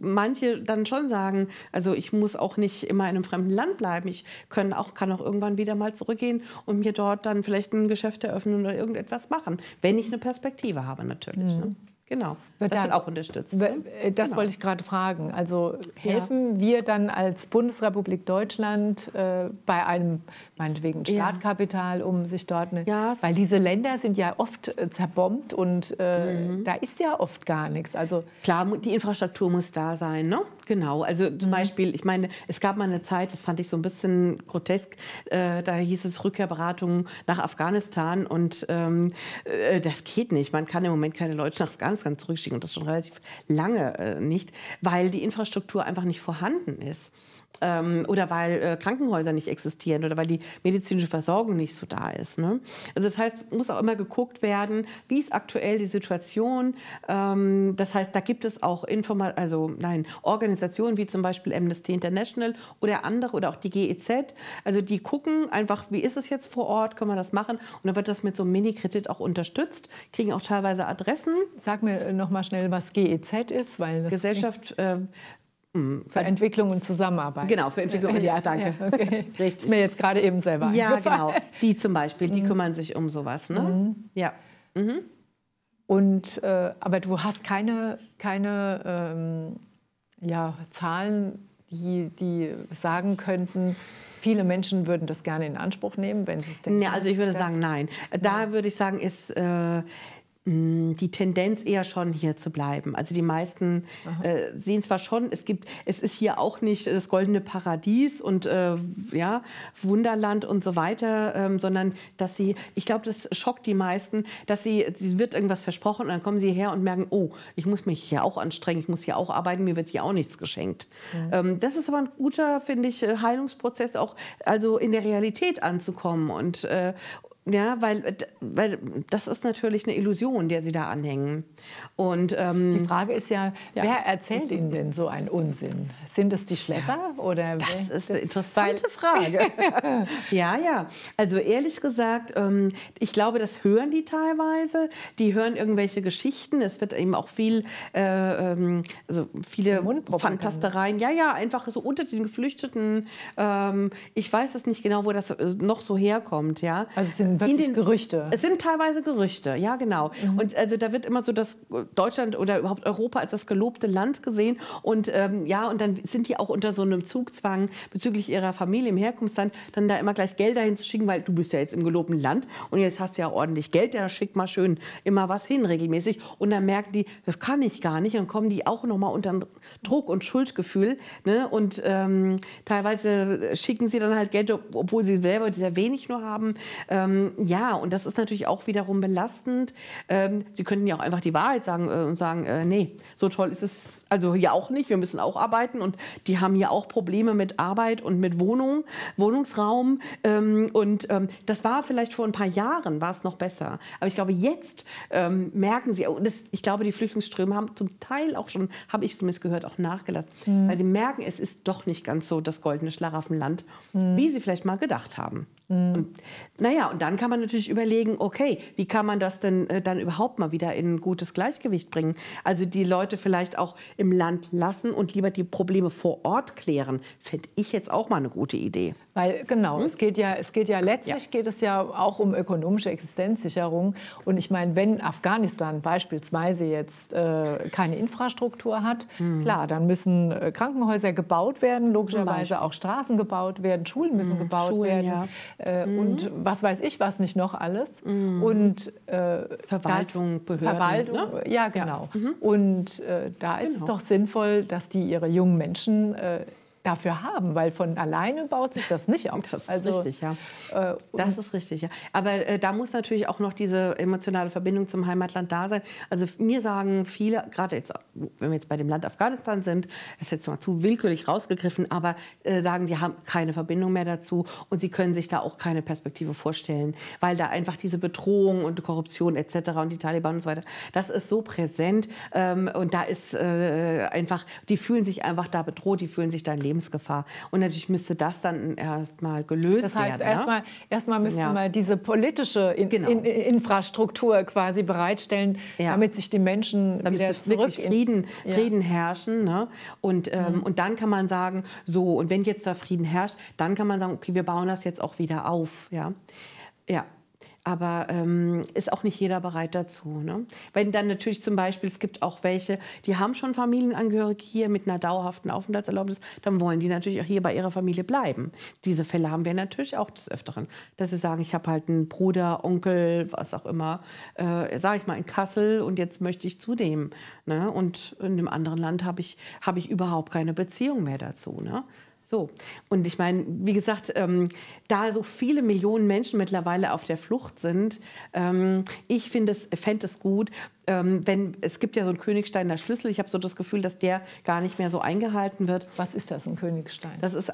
manche dann schon sagen, also ich muss auch nicht immer in einem fremden Land bleiben. Ich kann auch irgendwann wieder mal zurückgehen und mir dort dann vielleicht ein Geschäft eröffnen oder irgendetwas machen, wenn ich eine Perspektive habe natürlich. Mhm. Ne? Genau, das wird auch unterstützt. Wollte ich gerade fragen. Also helfen wir dann als Bundesrepublik Deutschland bei einem, meinetwegen, Startkapital, um sich dort eine... Ja, weil diese Länder sind ja oft zerbombt und da ist ja oft gar nichts. Also klar, die Infrastruktur muss da sein, ne? Genau, also zum Beispiel, ich meine, es gab mal eine Zeit, das fand ich so ein bisschen grotesk, da hieß es Rückkehrberatung nach Afghanistan und das geht nicht. Man kann im Moment keine Leute nach Afghanistan zurückschicken und das schon relativ lange nicht, weil die Infrastruktur einfach nicht vorhanden ist. Oder weil Krankenhäuser nicht existieren oder weil die medizinische Versorgung nicht so da ist. Ne? Also das heißt, muss auch immer geguckt werden, wie ist aktuell die Situation. Das heißt, da gibt es auch Organisationen wie zum Beispiel Amnesty International oder andere oder auch die GEZ. Also die gucken einfach, wie ist es jetzt vor Ort, kann man das machen? Und dann wird das mit so einem Mini-Kredit auch unterstützt, kriegen auch teilweise Adressen. Sag mir noch mal schnell, was GEZ ist. Weil das Gesellschaft... Für Entwicklung und Zusammenarbeit. Genau, für Entwicklung. Ja, danke. Ja, okay. Richtig. Ist mir jetzt gerade eben selber eingefallen. Genau. Die zum Beispiel, die kümmern sich um sowas. Ne? Mhm. Ja. Mhm. Und, aber du hast keine Zahlen, die sagen könnten, viele Menschen würden das gerne in Anspruch nehmen, wenn sie es denken. Also ich würde sagen, nein. Da würde ich sagen, ist die Tendenz eher schon hier zu bleiben. Also die meisten sehen zwar schon, es ist hier auch nicht das goldene Paradies und Wunderland und so weiter, sondern dass sie, ich glaube, das schockt die meisten, dass sie wird irgendwas versprochen und dann kommen sie hierher und merken, oh, ich muss mich hier auch anstrengen, ich muss hier auch arbeiten, mir wird hier auch nichts geschenkt. Ja. Das ist aber ein guter, finde ich, Heilungsprozess, auch also in der Realität anzukommen und ja, weil das ist natürlich eine Illusion, der sie da anhängen. Und, die Frage ist ja, wer erzählt ihnen denn so einen Unsinn? Sind es die Schlepper? Oder das ist eine interessante Frage. Ja. Also ehrlich gesagt, ich glaube, das hören die teilweise. Die hören irgendwelche Geschichten. Es wird eben auch viel, also viele Fantastereien. Ja, einfach so unter den Geflüchteten. Ich weiß es nicht genau, wo das noch so herkommt. Ja. Also es sind Gerüchte. Es sind teilweise Gerüchte, ja genau. Mhm. Und also da wird immer so das Deutschland oder überhaupt Europa als das gelobte Land gesehen. Und und dann sind die auch unter so einem Zugzwang bezüglich ihrer Familie im Herkunftsland, dann da immer gleich Geld dahin zu schicken, weil du bist ja jetzt im gelobten Land und jetzt hast du ja ordentlich Geld, ja, schick mal schön immer was hin regelmäßig. Und dann merken die, das kann ich gar nicht. Und dann kommen die auch nochmal unter Druck und Schuldgefühl. Ne? Und teilweise schicken sie dann halt Geld, obwohl sie selber sehr wenig nur haben. Und das ist natürlich auch wiederum belastend. Sie könnten ja auch einfach die Wahrheit sagen und sagen, nee, so toll ist es also hier auch nicht, wir müssen auch arbeiten und die haben hier auch Probleme mit Arbeit und mit Wohnungsraum das war vielleicht vor ein paar Jahren, war es noch besser. Aber ich glaube, jetzt merken sie, und ich glaube, die Flüchtlingsströme haben zum Teil auch schon, habe ich zumindest gehört, auch nachgelassen, weil sie merken, es ist doch nicht ganz so das goldene Schlaraffenland, wie sie vielleicht mal gedacht haben. Und, und dann kann man natürlich überlegen, okay, wie kann man das denn dann überhaupt mal wieder in ein gutes Gleichgewicht bringen? Also die Leute vielleicht auch im Land lassen und lieber die Probleme vor Ort klären, fände ich jetzt auch mal eine gute Idee. Weil es geht ja auch um ökonomische Existenzsicherung. Und ich meine, wenn Afghanistan beispielsweise jetzt keine Infrastruktur hat, klar, dann müssen Krankenhäuser gebaut werden, logischerweise auch Straßen gebaut werden, Schulen müssen gebaut werden. Ja. Und was weiß ich, was nicht noch alles. Und Verwaltung, Behörden. Verwaltung, ne? Ja, genau. Ja. Und da ist es doch sinnvoll, dass die ihre jungen Menschen dafür haben, weil von alleine baut sich das nicht auf. Das ist richtig, ja. Aber da muss natürlich auch noch diese emotionale Verbindung zum Heimatland da sein. Also mir sagen viele, gerade jetzt, wenn wir jetzt bei dem Land Afghanistan sind, das ist jetzt mal zu willkürlich rausgegriffen, aber sagen, sie haben keine Verbindung mehr dazu und sie können sich da auch keine Perspektive vorstellen, weil da einfach diese Bedrohung und Korruption etc. und die Taliban und so weiter, das ist so präsent und da ist einfach, die fühlen sich einfach da bedroht, die fühlen sich da Lebensgefahr. Und natürlich müsste das dann erstmal gelöst werden. Das heißt, erstmal müsste man diese politische Infrastruktur quasi bereitstellen, damit sich die Menschen wieder zurück in Frieden herrschen. Ne? Und, und dann kann man sagen, so, und wenn jetzt da Frieden herrscht, dann kann man sagen, okay, wir bauen das jetzt auch wieder auf. Ja. Aber ist auch nicht jeder bereit dazu. Ne? Wenn dann natürlich zum Beispiel, es gibt auch welche, die haben schon Familienangehörige hier mit einer dauerhaften Aufenthaltserlaubnis, dann wollen die natürlich auch hier bei ihrer Familie bleiben. Diese Fälle haben wir natürlich auch des Öfteren. Dass sie sagen, ich habe halt einen Bruder, Onkel, was auch immer, sage ich mal in Kassel und jetzt möchte ich zu dem. Ne? Und in dem anderen Land habe ich überhaupt keine Beziehung mehr dazu. Ne? So. Und ich meine, wie gesagt, da so viele Millionen Menschen mittlerweile auf der Flucht sind, ich fände es gut, es gibt ja so einen Königsteiner Schlüssel. Ich habe so das Gefühl, dass der gar nicht mehr so eingehalten wird. Was ist das, ein Königstein? Das ist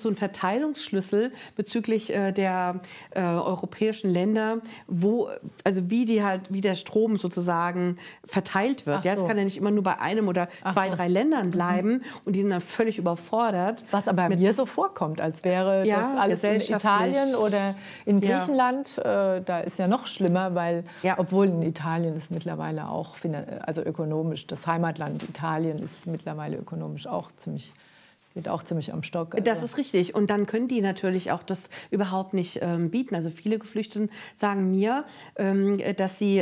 so ein Verteilungsschlüssel bezüglich der europäischen Länder, wie der Strom sozusagen verteilt wird. Ja, es kann ja nicht immer nur bei einem oder zwei, drei Ländern bleiben und die sind dann völlig überfordert. Was aber mir so vorkommt, als wäre das alles in Italien oder in Griechenland. Da ist ja noch schlimmer, weil obwohl in Italien ist mittlerweile mittlerweile auch, also ökonomisch, das Heimatland Italien ist mittlerweile ökonomisch auch ziemlich, geht auch ziemlich am Stock. Also. Das ist richtig. Und dann können die natürlich auch das überhaupt nicht bieten. Also viele Geflüchteten sagen mir, dass sie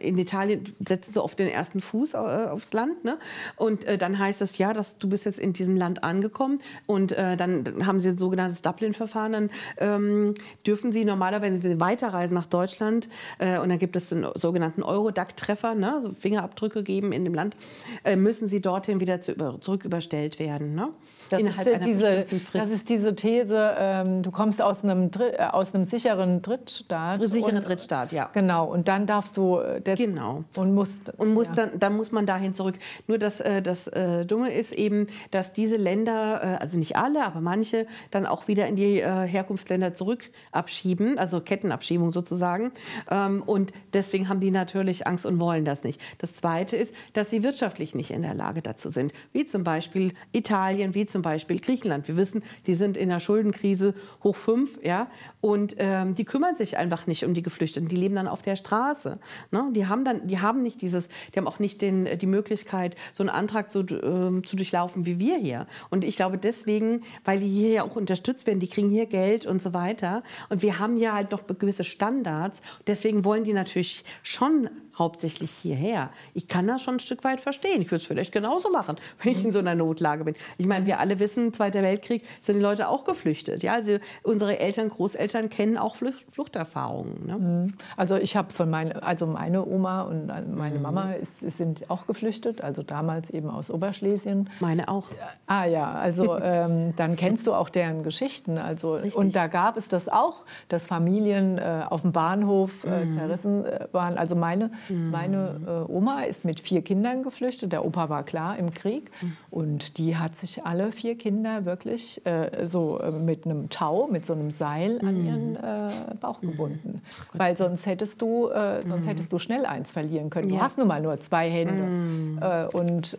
in Italien setzen so oft den ersten Fuß aufs Land. Ne? Und dann heißt es, ja, dass du bist jetzt in diesem Land angekommen. Und dann haben sie ein sogenanntes Dublin-Verfahren. Dann dürfen sie normalerweise weiterreisen nach Deutschland. Und dann gibt es den sogenannten Eurodac-Treffer, ne? Also Fingerabdrücke geben in dem Land. Müssen sie dorthin wieder zurück überstellt werden. Ne? Das ist diese These, du kommst aus einem, sicheren Drittstaat. Sicheren Drittstaat, ja. Genau, und dann darfst du... Genau. Und dann muss man dahin zurück. Nur das Dumme ist eben, dass diese Länder, also nicht alle, aber manche, dann auch wieder in die Herkunftsländer zurück abschieben, also Kettenabschiebung sozusagen. Und deswegen haben die natürlich Angst und wollen das nicht. Das Zweite ist, dass sie wirtschaftlich nicht in der Lage dazu sind, wie zum Beispiel Italien, wie zum Beispiel Griechenland. Wir wissen, die sind in der Schuldenkrise hoch 5, ja, und die kümmern sich einfach nicht um die Geflüchteten. Die leben dann auf der Straße. Ne? Die haben auch nicht die Möglichkeit, so einen Antrag zu durchlaufen wie wir hier. Und ich glaube deswegen, weil die hier ja auch unterstützt werden, die kriegen hier Geld und so weiter. Und wir haben ja halt noch gewisse Standards. Deswegen wollen die natürlich schon hauptsächlich hierher. Ich kann das schon ein Stück weit verstehen. Ich würde es vielleicht genauso machen, wenn ich in so einer Notlage bin. Ich meine, wir alle wissen, Zweiter Weltkrieg sind die Leute auch geflüchtet. Ja? Also unsere Eltern, Großeltern kennen auch Fluchterfahrungen. Ne? Also ich habe meine Oma und meine Mama sind auch geflüchtet, also damals eben aus Oberschlesien. Meine auch. Ah ja, also dann kennst du auch deren Geschichten. Also, und da gab es das auch, dass Familien auf dem Bahnhof zerrissen waren. Also meine Oma ist mit 4 Kindern geflüchtet. Der Opa war klar im Krieg. Und die hat sich alle 4 Kinder wirklich mit einem Tau, mit so einem Seil an ihren Bauch gebunden. Weil sonst hättest du schnell eins verlieren können. Ja. Du hast nun mal nur 2 Hände. Und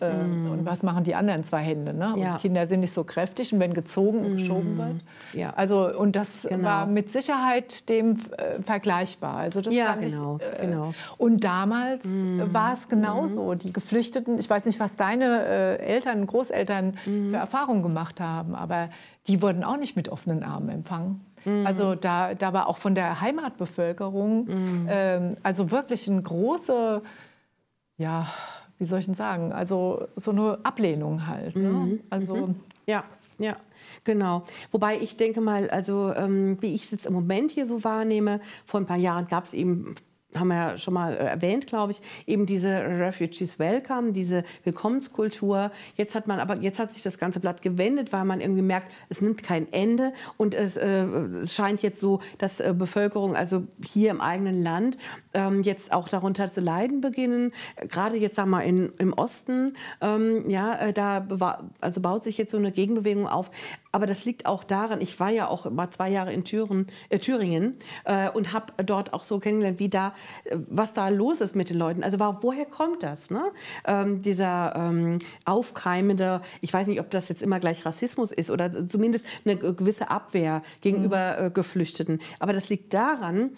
was machen die anderen 2 Hände? Ne? Ja. Und Kinder sind nicht so kräftig. Und wenn gezogen und geschoben wird. Ja. Also, und das war mit Sicherheit dem vergleichbar. Also das war nicht, Und damals war es genauso. Die Geflüchteten, ich weiß nicht, was deine Eltern und Großeltern für Erfahrungen gemacht haben, aber die wurden auch nicht mit offenen Armen empfangen. Also da war auch von der Heimatbevölkerung also wirklich eine große, ja, wie soll ich denn sagen, also so eine Ablehnung halt. Ne? Ja. Genau. Wobei ich denke mal, also wie ich es jetzt im Moment hier so wahrnehme, vor ein paar Jahren gab es eben, haben wir ja schon mal erwähnt, glaube ich, eben diese Refugees Welcome, diese Willkommenskultur. Jetzt hat sich das ganze Blatt gewendet, weil man irgendwie merkt, es nimmt kein Ende und es scheint jetzt so, dass Bevölkerung, also hier im eigenen Land, jetzt auch darunter zu leiden beginnen. Gerade jetzt, sagen wir mal, im Osten, da baut sich jetzt so eine Gegenbewegung auf. Aber das liegt auch daran, ich war ja auch mal 2 Jahre in Thüringen und habe dort auch so kennengelernt, was da los ist mit den Leuten. Also woher kommt das? Ne? Dieser aufkeimende, ich weiß nicht, ob das jetzt immer gleich Rassismus ist oder zumindest eine gewisse Abwehr gegenüber Geflüchteten. Aber das liegt daran,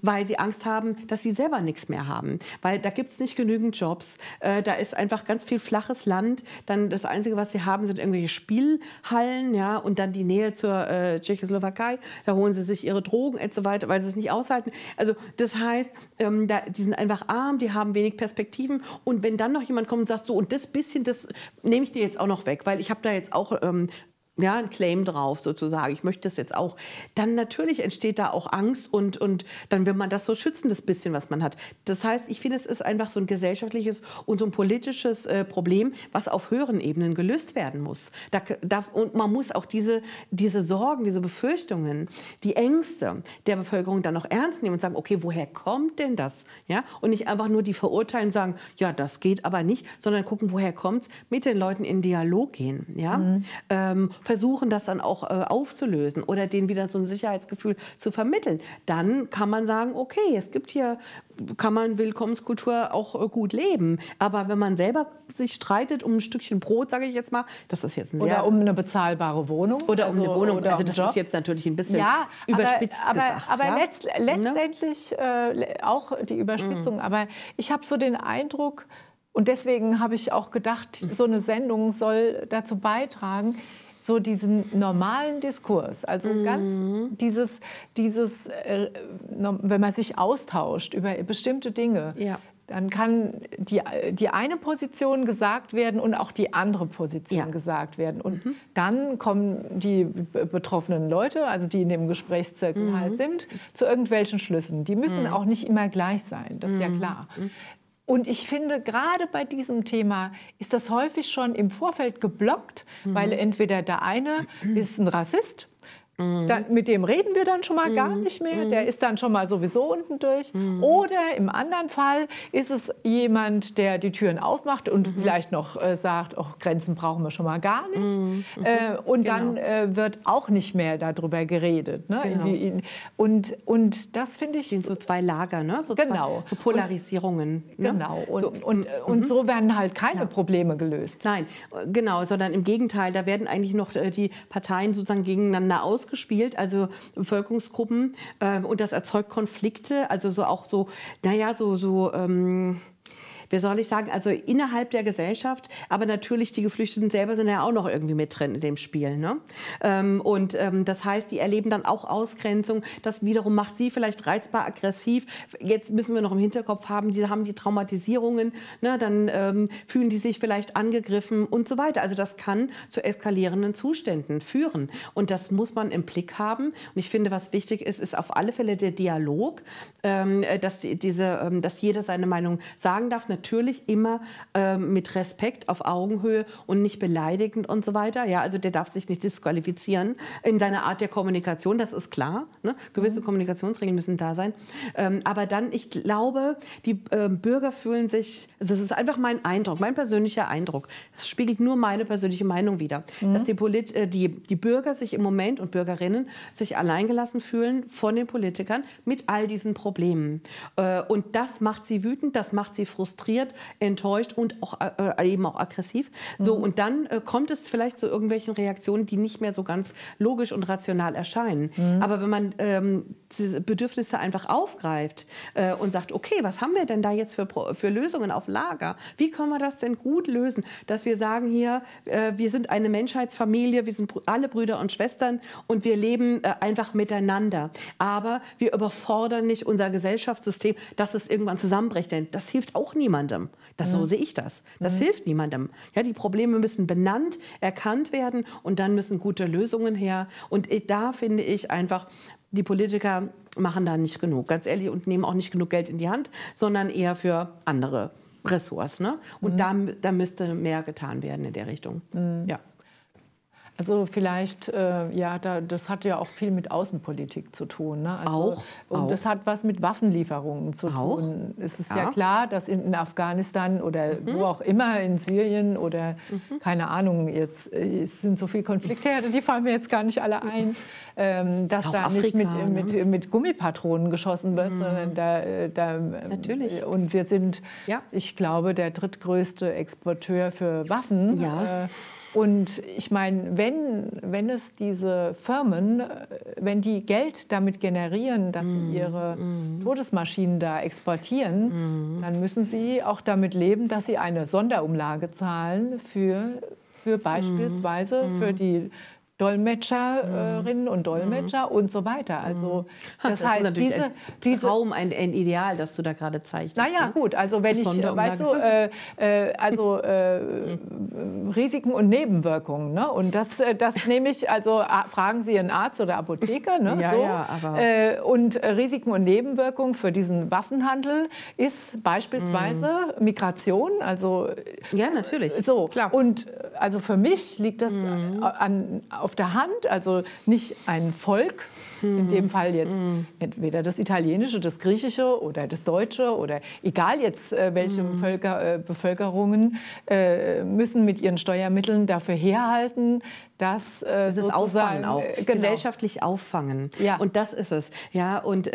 weil sie Angst haben, dass sie selber nichts mehr haben. Weil da gibt es nicht genügend Jobs, da ist einfach ganz viel flaches Land. Dann das Einzige, was sie haben, sind irgendwelche Spielhallen, ja, und dann die Nähe zur Tschechoslowakei. Da holen sie sich ihre Drogen und so weiter, weil sie es nicht aushalten. Also das heißt, die sind einfach arm, die haben wenig Perspektiven. Und wenn dann noch jemand kommt und sagt, so, und das bisschen, das nehme ich dir jetzt auch noch weg, weil ich habe da jetzt auch... ein Claim drauf sozusagen, ich möchte das jetzt auch, dann natürlich entsteht da auch Angst und dann will man das so schützen, das bisschen, was man hat. Das heißt, ich finde, es ist einfach so ein gesellschaftliches und so ein politisches Problem, was auf höheren Ebenen gelöst werden muss. Und man muss auch diese Sorgen, diese Befürchtungen, die Ängste der Bevölkerung dann auch ernst nehmen und sagen, okay, woher kommt denn das? Ja? Und nicht einfach nur die verurteilen und sagen, ja, das geht aber nicht, sondern gucken, woher kommt's, mit den Leuten in Dialog gehen. Ja? versuchen, das dann auch aufzulösen oder denen wieder so ein Sicherheitsgefühl zu vermitteln, dann kann man sagen, okay, es gibt hier, kann man Willkommenskultur auch gut leben. Aber wenn man selber sich streitet um ein Stückchen Brot, sage ich jetzt mal, das ist jetzt ein sehr... Oder um eine bezahlbare Wohnung. Oder um eine Wohnung, also das ist jetzt natürlich ein bisschen überspitzt gesagt. Aber letztendlich auch die Überspitzung. Aber ich habe so den Eindruck, und deswegen habe ich auch gedacht, so eine Sendung soll dazu beitragen, so diesen normalen Diskurs, also ganz dieses, wenn man sich austauscht über bestimmte Dinge, ja, dann kann die eine Position gesagt werden und auch die andere Position, ja, gesagt werden. Und dann kommen die betroffenen Leute, also die in dem Gesprächszirkel halt sind, zu irgendwelchen Schlüssen. Die müssen auch nicht immer gleich sein, das ist ja klar. Und ich finde, gerade bei diesem Thema ist das häufig schon im Vorfeld geblockt, weil entweder der eine ist ein Rassist, dann, mit dem reden wir dann schon mal gar nicht mehr, der ist dann schon mal sowieso unten durch. Oder im anderen Fall ist es jemand, der die Türen aufmacht und vielleicht noch sagt, oh, Grenzen brauchen wir schon mal gar nicht. Und dann wird auch nicht mehr darüber geredet. Ne? Genau. Und das finde ich... Es sind so zwei Lager, ne? So genau. Zwei, so Polarisierungen. Und, ne? Genau. Und so werden halt keine Probleme gelöst. Nein, genau, sondern im Gegenteil, da werden eigentlich noch die Parteien sozusagen gegeneinander ausgespielt, also Bevölkerungsgruppen, und das erzeugt Konflikte, also so auch so, naja, wie soll ich sagen, also innerhalb der Gesellschaft, aber natürlich die Geflüchteten selber sind ja auch noch irgendwie mit drin in dem Spiel. Ne? Das heißt, die erleben dann auch Ausgrenzung, das wiederum macht sie vielleicht reizbar, aggressiv. Jetzt müssen wir noch im Hinterkopf haben, die haben die Traumatisierungen, ne? Dann fühlen die sich vielleicht angegriffen und so weiter. Also das kann zu eskalierenden Zuständen führen und das muss man im Blick haben. Und ich finde, was wichtig ist, ist auf alle Fälle der Dialog, dass jeder seine Meinung sagen darf, natürlich immer mit Respekt, auf Augenhöhe und nicht beleidigend und so weiter. Ja, also der darf sich nicht disqualifizieren in seiner Art der Kommunikation, das ist klar. Ne? Gewisse Kommunikationsregeln müssen da sein. Aber dann, ich glaube, die Bürger fühlen sich, also das ist einfach mein Eindruck, mein persönlicher Eindruck, es spiegelt nur meine persönliche Meinung wider, dass die Bürger sich im Moment und Bürgerinnen sich alleingelassen fühlen von den Politikern mit all diesen Problemen. Und das macht sie wütend, das macht sie frustriert, enttäuscht und auch, eben auch aggressiv. So, und dann kommt es vielleicht zu irgendwelchen Reaktionen, die nicht mehr so ganz logisch und rational erscheinen. Aber wenn man diese Bedürfnisse einfach aufgreift und sagt, okay, was haben wir denn da jetzt für Lösungen auf Lager? Wie können wir das denn gut lösen? Dass wir sagen hier, wir sind eine Menschheitsfamilie, wir sind alle Brüder und Schwestern und wir leben einfach miteinander. Aber wir überfordern nicht unser Gesellschaftssystem, dass es irgendwann zusammenbricht, denn das hilft auch niemandem. Das, so sehe ich das. Das hilft niemandem. Ja, die Probleme müssen benannt, erkannt werden und dann müssen gute Lösungen her. Und da finde ich einfach, die Politiker machen da nicht genug, ganz ehrlich, und nehmen auch nicht genug Geld in die Hand, sondern eher für andere Ressorts. Ne? Und da müsste mehr getan werden in der Richtung. Ja. Also vielleicht, ja, das hat ja auch viel mit Außenpolitik zu tun. Ne? Also, auch. Und auch. Das hat was mit Waffenlieferungen zu tun. Es ist ja klar, dass in Afghanistan oder wo auch immer, in Syrien oder keine Ahnung, jetzt es sind so viele Konfliktherde, die fallen mir jetzt gar nicht alle ein, dass auch da Afrika, nicht mit Gummipatronen geschossen wird, sondern da natürlich. Und wir sind, ich glaube, der drittgrößte Exporteur für Waffen. Ja. Und ich meine, wenn es diese Firmen, wenn die Geld damit generieren, dass sie ihre Todesmaschinen da exportieren, dann müssen sie auch damit leben, dass sie eine Sonderumlage zahlen für beispielsweise für die Dolmetscherinnen und Dolmetscher und so weiter. Also das heißt, diese Raum ein Ideal, das du da gerade zeichnest. Naja, gut, also wenn ich, weißt du, Risiken und Nebenwirkungen, ne? Und das nehme ich, also fragen Sie Ihren Arzt oder Apotheker, ne? Ja, so. Ja, aber und Risiken und Nebenwirkungen für diesen Waffenhandel ist beispielsweise Migration, also ja, natürlich. So, klar. Und also für mich liegt das auf der Hand, also nicht ein Volk in dem Fall jetzt entweder das Italienische, das Griechische oder das Deutsche oder egal jetzt welche Bevölkerungen müssen mit ihren Steuermitteln dafür herhalten, dass das Auffangen auch, genau. Gesellschaftlich auffangen. Ja. Und das ist es. Ja, und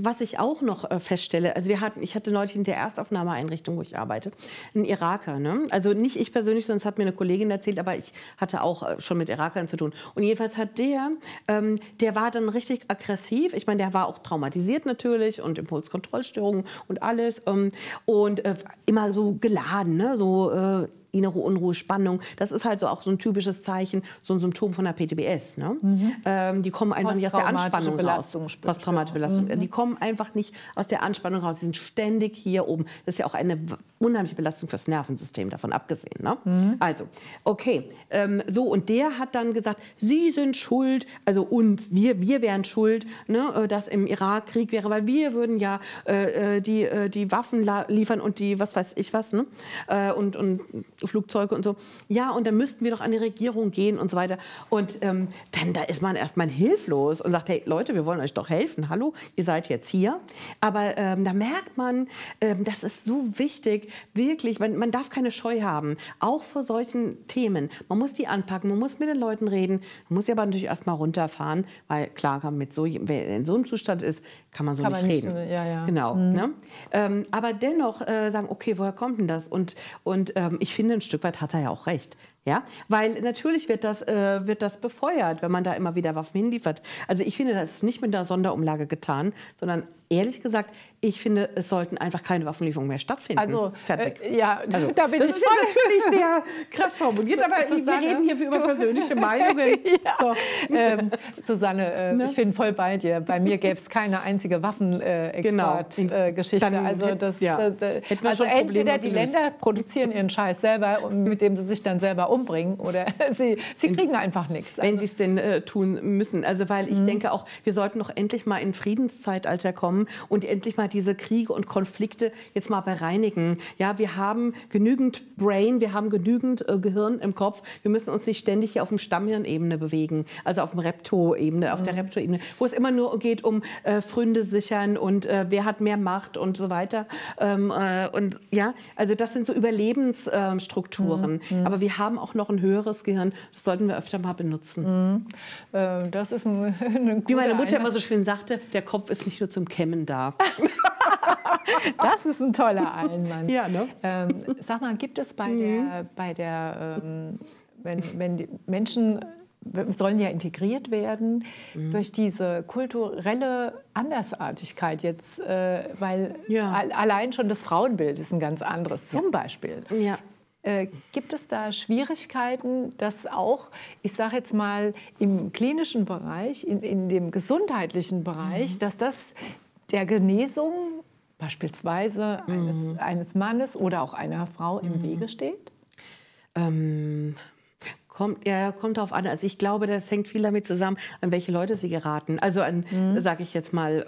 was ich auch noch feststelle, also ich hatte neulich in der Erstaufnahmeeinrichtung, wo ich arbeite, einen Iraker. Ne? Also nicht ich persönlich, sondern es hat mir eine Kollegin erzählt, aber ich hatte auch schon mit Irakern zu tun. Und jedenfalls hat der war dann richtig aggressiv. Ich meine, der war auch traumatisiert natürlich und Impulskontrollstörungen und alles. Immer so geladen, ne? So innere Unruhe, Spannung. Das ist halt so auch so ein typisches Zeichen, so ein Symptom von der PTBS. Ne? Die kommen einfach nicht aus der Anspannung raus. Posttraumatische Belastung. Die kommen einfach nicht aus der Anspannung raus. Sie sind ständig hier oben. Das ist ja auch eine unheimliche Belastung fürs Nervensystem, davon abgesehen. Ne? Also, okay. So, und der hat dann gesagt, Sie sind schuld, also uns, wir wären schuld, ne, dass im Irak Krieg wäre, weil wir würden ja die Waffen liefern und die, was weiß ich was, ne? Und Flugzeuge und so. Ja, und dann müssten wir doch an die Regierung gehen und so weiter. Und dann da ist man erstmal hilflos und sagt, hey Leute, wir wollen euch doch helfen. Hallo, ihr seid jetzt hier. Aber da merkt man, das ist so wichtig, wirklich, man darf keine Scheu haben, auch vor solchen Themen. Man muss die anpacken, man muss mit den Leuten reden, man muss sie aber natürlich erstmal runterfahren, weil klar, wer in so einem Zustand ist, kann man so nicht reden. Ja, ja. Genau. Ne? Aber dennoch sagen, okay, woher kommt denn das? Und ich finde, ein Stück weit hat er ja auch recht. Ja? Weil natürlich wird das befeuert, wenn man da immer wieder Waffen hinliefert. Also ich finde, das ist nicht mit einer Sonderumlage getan, sondern ehrlich gesagt, ich finde, es sollten einfach keine Waffenlieferungen mehr stattfinden. Also, fertig. Ja, also, da bin ich voll. Das ist natürlich sehr krass formuliert, aber Susanne, wir reden hier über persönliche Meinungen. Ja. So. Susanne, ne? Ich bin voll bei dir. Bei mir gäbe es keine einzige Waffenexport-Geschichte. Genau. Also entweder die Länder produzieren ihren Scheiß selber, mit dem sie sich dann selber umbringen, oder sie kriegen einfach nichts. Wenn sie es denn tun müssen. Also, weil ich denke auch, wir sollten doch endlich mal in Friedenszeitalter kommen, und endlich mal diese Kriege und Konflikte jetzt mal bereinigen. Ja, wir haben genügend Brain, wir haben genügend Gehirn im Kopf. Wir müssen uns nicht ständig hier auf dem Stammhirnebene bewegen, also auf dem Repto-Ebene, auf der Repto-Ebene, wo es immer nur geht um Fründe sichern und wer hat mehr Macht und so weiter. Und ja, also das sind so Überlebensstrukturen. Aber wir haben auch noch ein höheres Gehirn. Das sollten wir öfter mal benutzen. Das ist eine gute, wie meine Mutter immer so schön sagte, der Kopf ist nicht nur zum Kämmen da. Das ist ein toller Einwand. Ja, ne? Sag mal, gibt es wenn die Menschen sollen ja integriert werden, durch diese kulturelle Andersartigkeit jetzt, weil allein schon das Frauenbild ist ein ganz anderes, zum Beispiel. Ja. Gibt es da Schwierigkeiten, dass auch, ich sage jetzt mal, im klinischen Bereich, in dem gesundheitlichen Bereich, dass das der Genesung beispielsweise eines Mannes oder auch einer Frau im Wege steht? Kommt darauf an. Also ich glaube, das hängt viel damit zusammen, an welche Leute sie geraten. Also an, sage ich jetzt mal,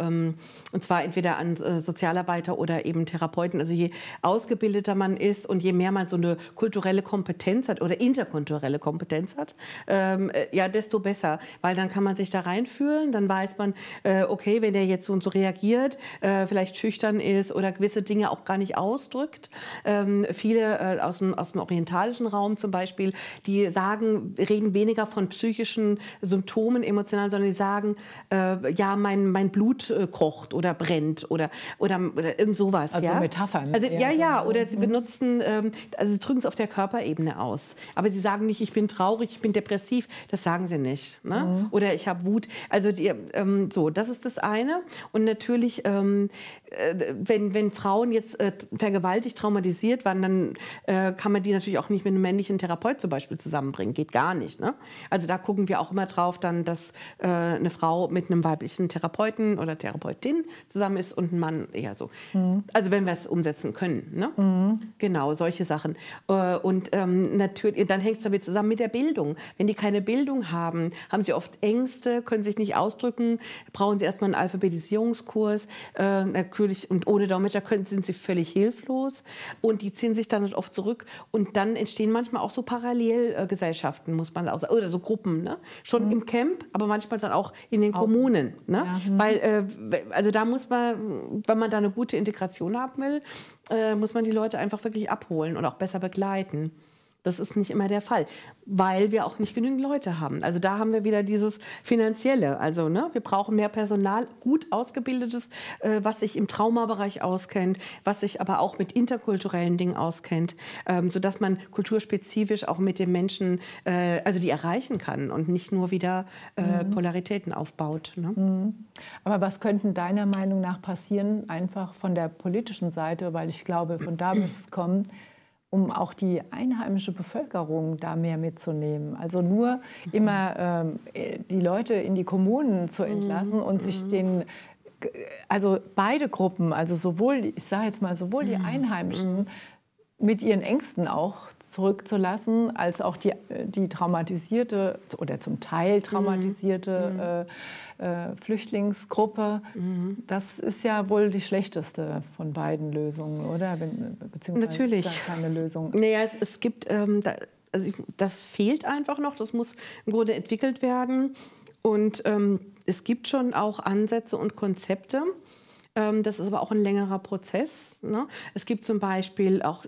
und zwar entweder an Sozialarbeiter oder eben Therapeuten. Also je ausgebildeter man ist und je mehr man so eine kulturelle Kompetenz hat oder interkulturelle Kompetenz hat, ja, desto besser. Weil dann kann man sich da reinfühlen, dann weiß man, okay, wenn der jetzt so und so reagiert, vielleicht schüchtern ist oder gewisse Dinge auch gar nicht ausdrückt. Viele aus dem orientalischen Raum zum Beispiel, die sagen, reden weniger von psychischen Symptomen, emotionalen, sondern die sagen, ja, mein Blut kocht oder brennt oder irgend sowas. Also ja? Metaphern. Also, ja, oder sie benutzen, also sie drücken es auf der Körperebene aus. Aber sie sagen nicht, ich bin traurig, ich bin depressiv, das sagen sie nicht. Ne? Oder ich habe Wut. Also so, das ist das eine. Und natürlich, wenn Frauen jetzt vergewaltigt, traumatisiert waren, dann kann man die natürlich auch nicht mit einem männlichen Therapeut zum Beispiel zusammenbringen. Geht gar nicht. Ne? Also da gucken wir auch immer drauf, dann, dass eine Frau mit einem weiblichen Therapeuten oder Therapeutin zusammen ist und ein Mann eher so. Also wenn wir es umsetzen können. Ne? Genau, solche Sachen. Natürlich, dann hängt es damit zusammen mit der Bildung. Wenn die keine Bildung haben, haben sie oft Ängste, können sich nicht ausdrücken, brauchen sie erstmal einen Alphabetisierungskurs. Natürlich, und ohne Dolmetscher sind sie völlig hilflos. Und die ziehen sich dann oft zurück. Und dann entstehen manchmal auch so parallel Gesellschaften. Gesellschaften, muss man auch sagen, oder so Gruppen, ne? Schon im Camp, aber manchmal dann auch in den Kommunen. Ne? Ja. Weil, also da muss man, wenn man da eine gute Integration haben will, muss man die Leute einfach wirklich abholen und auch besser begleiten. Das ist nicht immer der Fall, weil wir auch nicht genügend Leute haben. Also da haben wir wieder dieses Finanzielle. Also ne, wir brauchen mehr Personal, gut ausgebildetes, was sich im Traumabereich auskennt, was sich aber auch mit interkulturellen Dingen auskennt, sodass man kulturspezifisch auch mit den Menschen, also die erreichen kann und nicht nur wieder Polaritäten aufbaut. Ne? Mhm. Aber was könnten deiner Meinung nach passieren, einfach von der politischen Seite, weil ich glaube, von da muss es kommen, um auch die einheimische Bevölkerung da mehr mitzunehmen. Also nur immer die Leute in die Kommunen zu entlassen und sich den, also beide Gruppen, also sowohl, ich sage jetzt mal, sowohl die Einheimischen mit ihren Ängsten auch zurückzulassen, als auch die traumatisierte oder zum Teil traumatisierte Flüchtlingsgruppe. Das ist ja wohl die schlechteste von beiden Lösungen, oder? Beziehungsweise natürlich. Ist da keine Lösung. Naja, es gibt, also das fehlt einfach noch, das muss im Grunde entwickelt werden. Und es gibt schon auch Ansätze und Konzepte. Das ist aber auch ein längerer Prozess. Ne? Es gibt zum Beispiel auch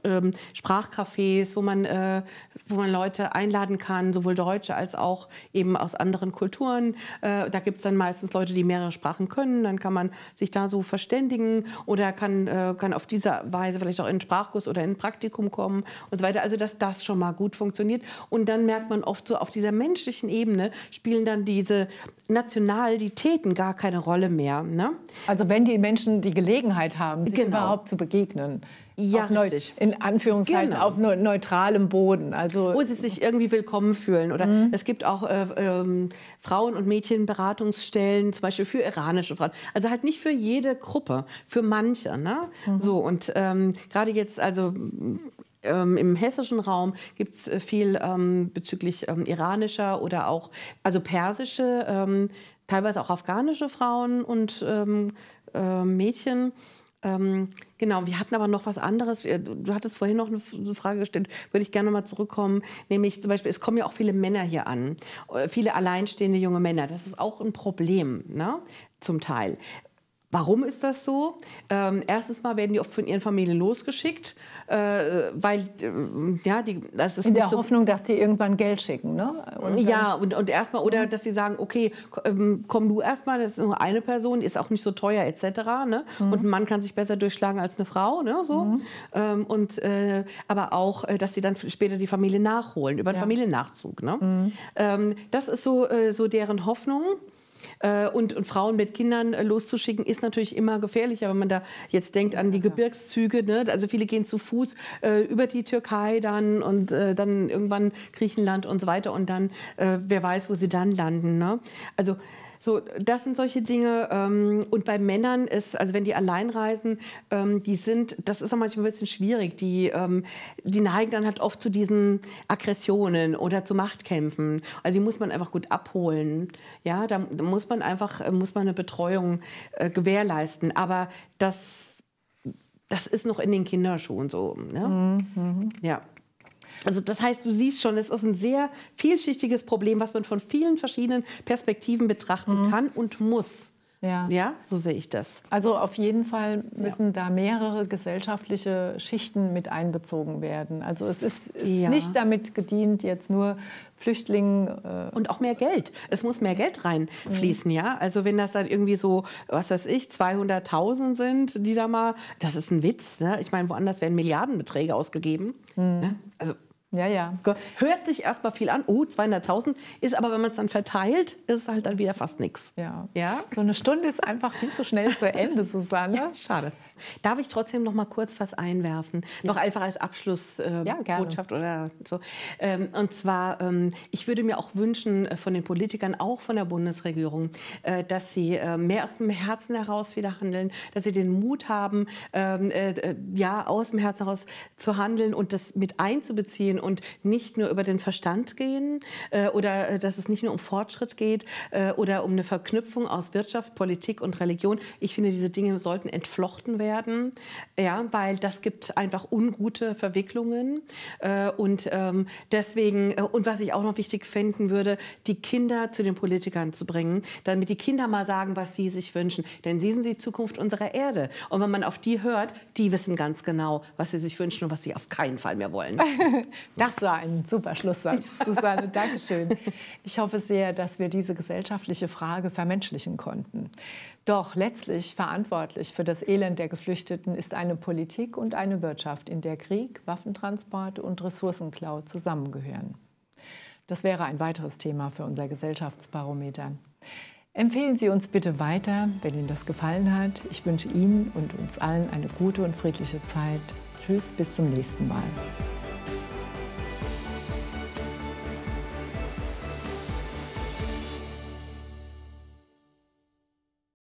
Sprachcafés, wo man Leute einladen kann, sowohl Deutsche als auch eben aus anderen Kulturen. Da gibt es dann meistens Leute, die mehrere Sprachen können. Dann kann man sich da so verständigen oder kann auf diese Weise vielleicht auch in einen Sprachkurs oder in ein Praktikum kommen und so weiter. Also dass das schon mal gut funktioniert. Und dann merkt man oft so, auf dieser menschlichen Ebene spielen dann diese Nationalitäten gar keine Rolle mehr. Ne? Also wenn die Menschen die Gelegenheit haben, sich überhaupt zu begegnen. Ja, richtig. In Anführungszeichen auf neutralem Boden. Also wo sie sich irgendwie willkommen fühlen. Oder es gibt auch Frauen- und Mädchenberatungsstellen, zum Beispiel für iranische Frauen. Also halt nicht für jede Gruppe, für manche. Ne? So, und gerade jetzt, also im hessischen Raum gibt es viel bezüglich iranischer oder auch also persische, teilweise auch afghanische Frauen und Mädchen. Genau, wir hatten aber noch was anderes. Du hattest vorhin noch eine Frage gestellt, würde ich gerne mal zurückkommen. Nämlich zum Beispiel, es kommen ja auch viele Männer hier an. Viele alleinstehende junge Männer. Das ist auch ein Problem, ne? Zum Teil. Warum ist das so? Erstens mal werden die oft von ihren Familien losgeschickt, weil ja, das ist in der Hoffnung, dass die irgendwann Geld schicken, ne? Und ja, und erstmal oder dass sie sagen, okay, komm du erstmal, das ist nur eine Person, ist auch nicht so teuer etc. Ne? Und ein Mann kann sich besser durchschlagen als eine Frau, ne? So. Aber auch, dass sie dann später die Familie nachholen über den Familiennachzug, ne? Das ist so deren Hoffnung. Und Frauen mit Kindern loszuschicken, ist natürlich immer gefährlicher, wenn man da jetzt denkt an die Gebirgszüge. Ne? Also viele gehen zu Fuß über die Türkei dann und dann irgendwann Griechenland und so weiter. Und dann, wer weiß, wo sie dann landen. Ne? Also so, das sind solche Dinge. Und bei Männern ist, also wenn die allein reisen, das ist auch manchmal ein bisschen schwierig. Die neigen dann halt oft zu diesen Aggressionen oder zu Machtkämpfen. Also die muss man einfach gut abholen. Ja, da muss man eine Betreuung gewährleisten. Aber das ist noch in den Kinderschuhen so. Ne? Ja. Also das heißt, du siehst schon, es ist ein sehr vielschichtiges Problem, was man von vielen verschiedenen Perspektiven betrachten kann und muss. Ja. Ja, so sehe ich das. Also auf jeden Fall müssen da mehrere gesellschaftliche Schichten mit einbezogen werden. Also es ist nicht damit gedient, jetzt nur Flüchtlingen. Und auch mehr Geld. Es muss mehr Geld reinfließen, ja. Also wenn das dann irgendwie so, was weiß ich, 200.000 sind, die da mal, das ist ein Witz, ne? Ich meine, woanders werden Milliardenbeträge ausgegeben. Ne? Also ja. Hört sich erstmal viel an. Oh, 200.000 ist aber, wenn man es dann verteilt, ist es halt dann wieder fast nichts. Ja. So eine Stunde ist einfach viel zu schnell zu Ende, Susanne. Ja, schade. Darf ich trotzdem noch mal kurz was einwerfen? Ja. Noch einfach als Abschlussbotschaft oder so. Und zwar, ich würde mir auch wünschen von den Politikern, auch von der Bundesregierung, dass sie mehr aus dem Herzen heraus wieder handeln, dass sie den Mut haben, aus dem Herzen heraus zu handeln und das mit einzubeziehen und nicht nur über den Verstand gehen oder dass es nicht nur um Fortschritt geht oder um eine Verknüpfung aus Wirtschaft, Politik und Religion. Ich finde, diese Dinge sollten entflochten werden, ja, weil das gibt einfach ungute Verwicklungen. Und was ich auch noch wichtig finden würde, die Kinder zu den Politikern zu bringen, damit die Kinder mal sagen, was sie sich wünschen. Denn sie sind die Zukunft unserer Erde. Und wenn man auf die hört, die wissen ganz genau, was sie sich wünschen und was sie auf keinen Fall mehr wollen. Das war ein super Schlusssatz, Susanne. Dankeschön. Ich hoffe sehr, dass wir diese gesellschaftliche Frage vermenschlichen konnten. Doch letztlich verantwortlich für das Elend der Geflüchteten ist eine Politik und eine Wirtschaft, in der Krieg, Waffentransport und Ressourcenklau zusammengehören. Das wäre ein weiteres Thema für unser Gesellschaftsbarometer. Empfehlen Sie uns bitte weiter, wenn Ihnen das gefallen hat. Ich wünsche Ihnen und uns allen eine gute und friedliche Zeit. Tschüss, bis zum nächsten Mal.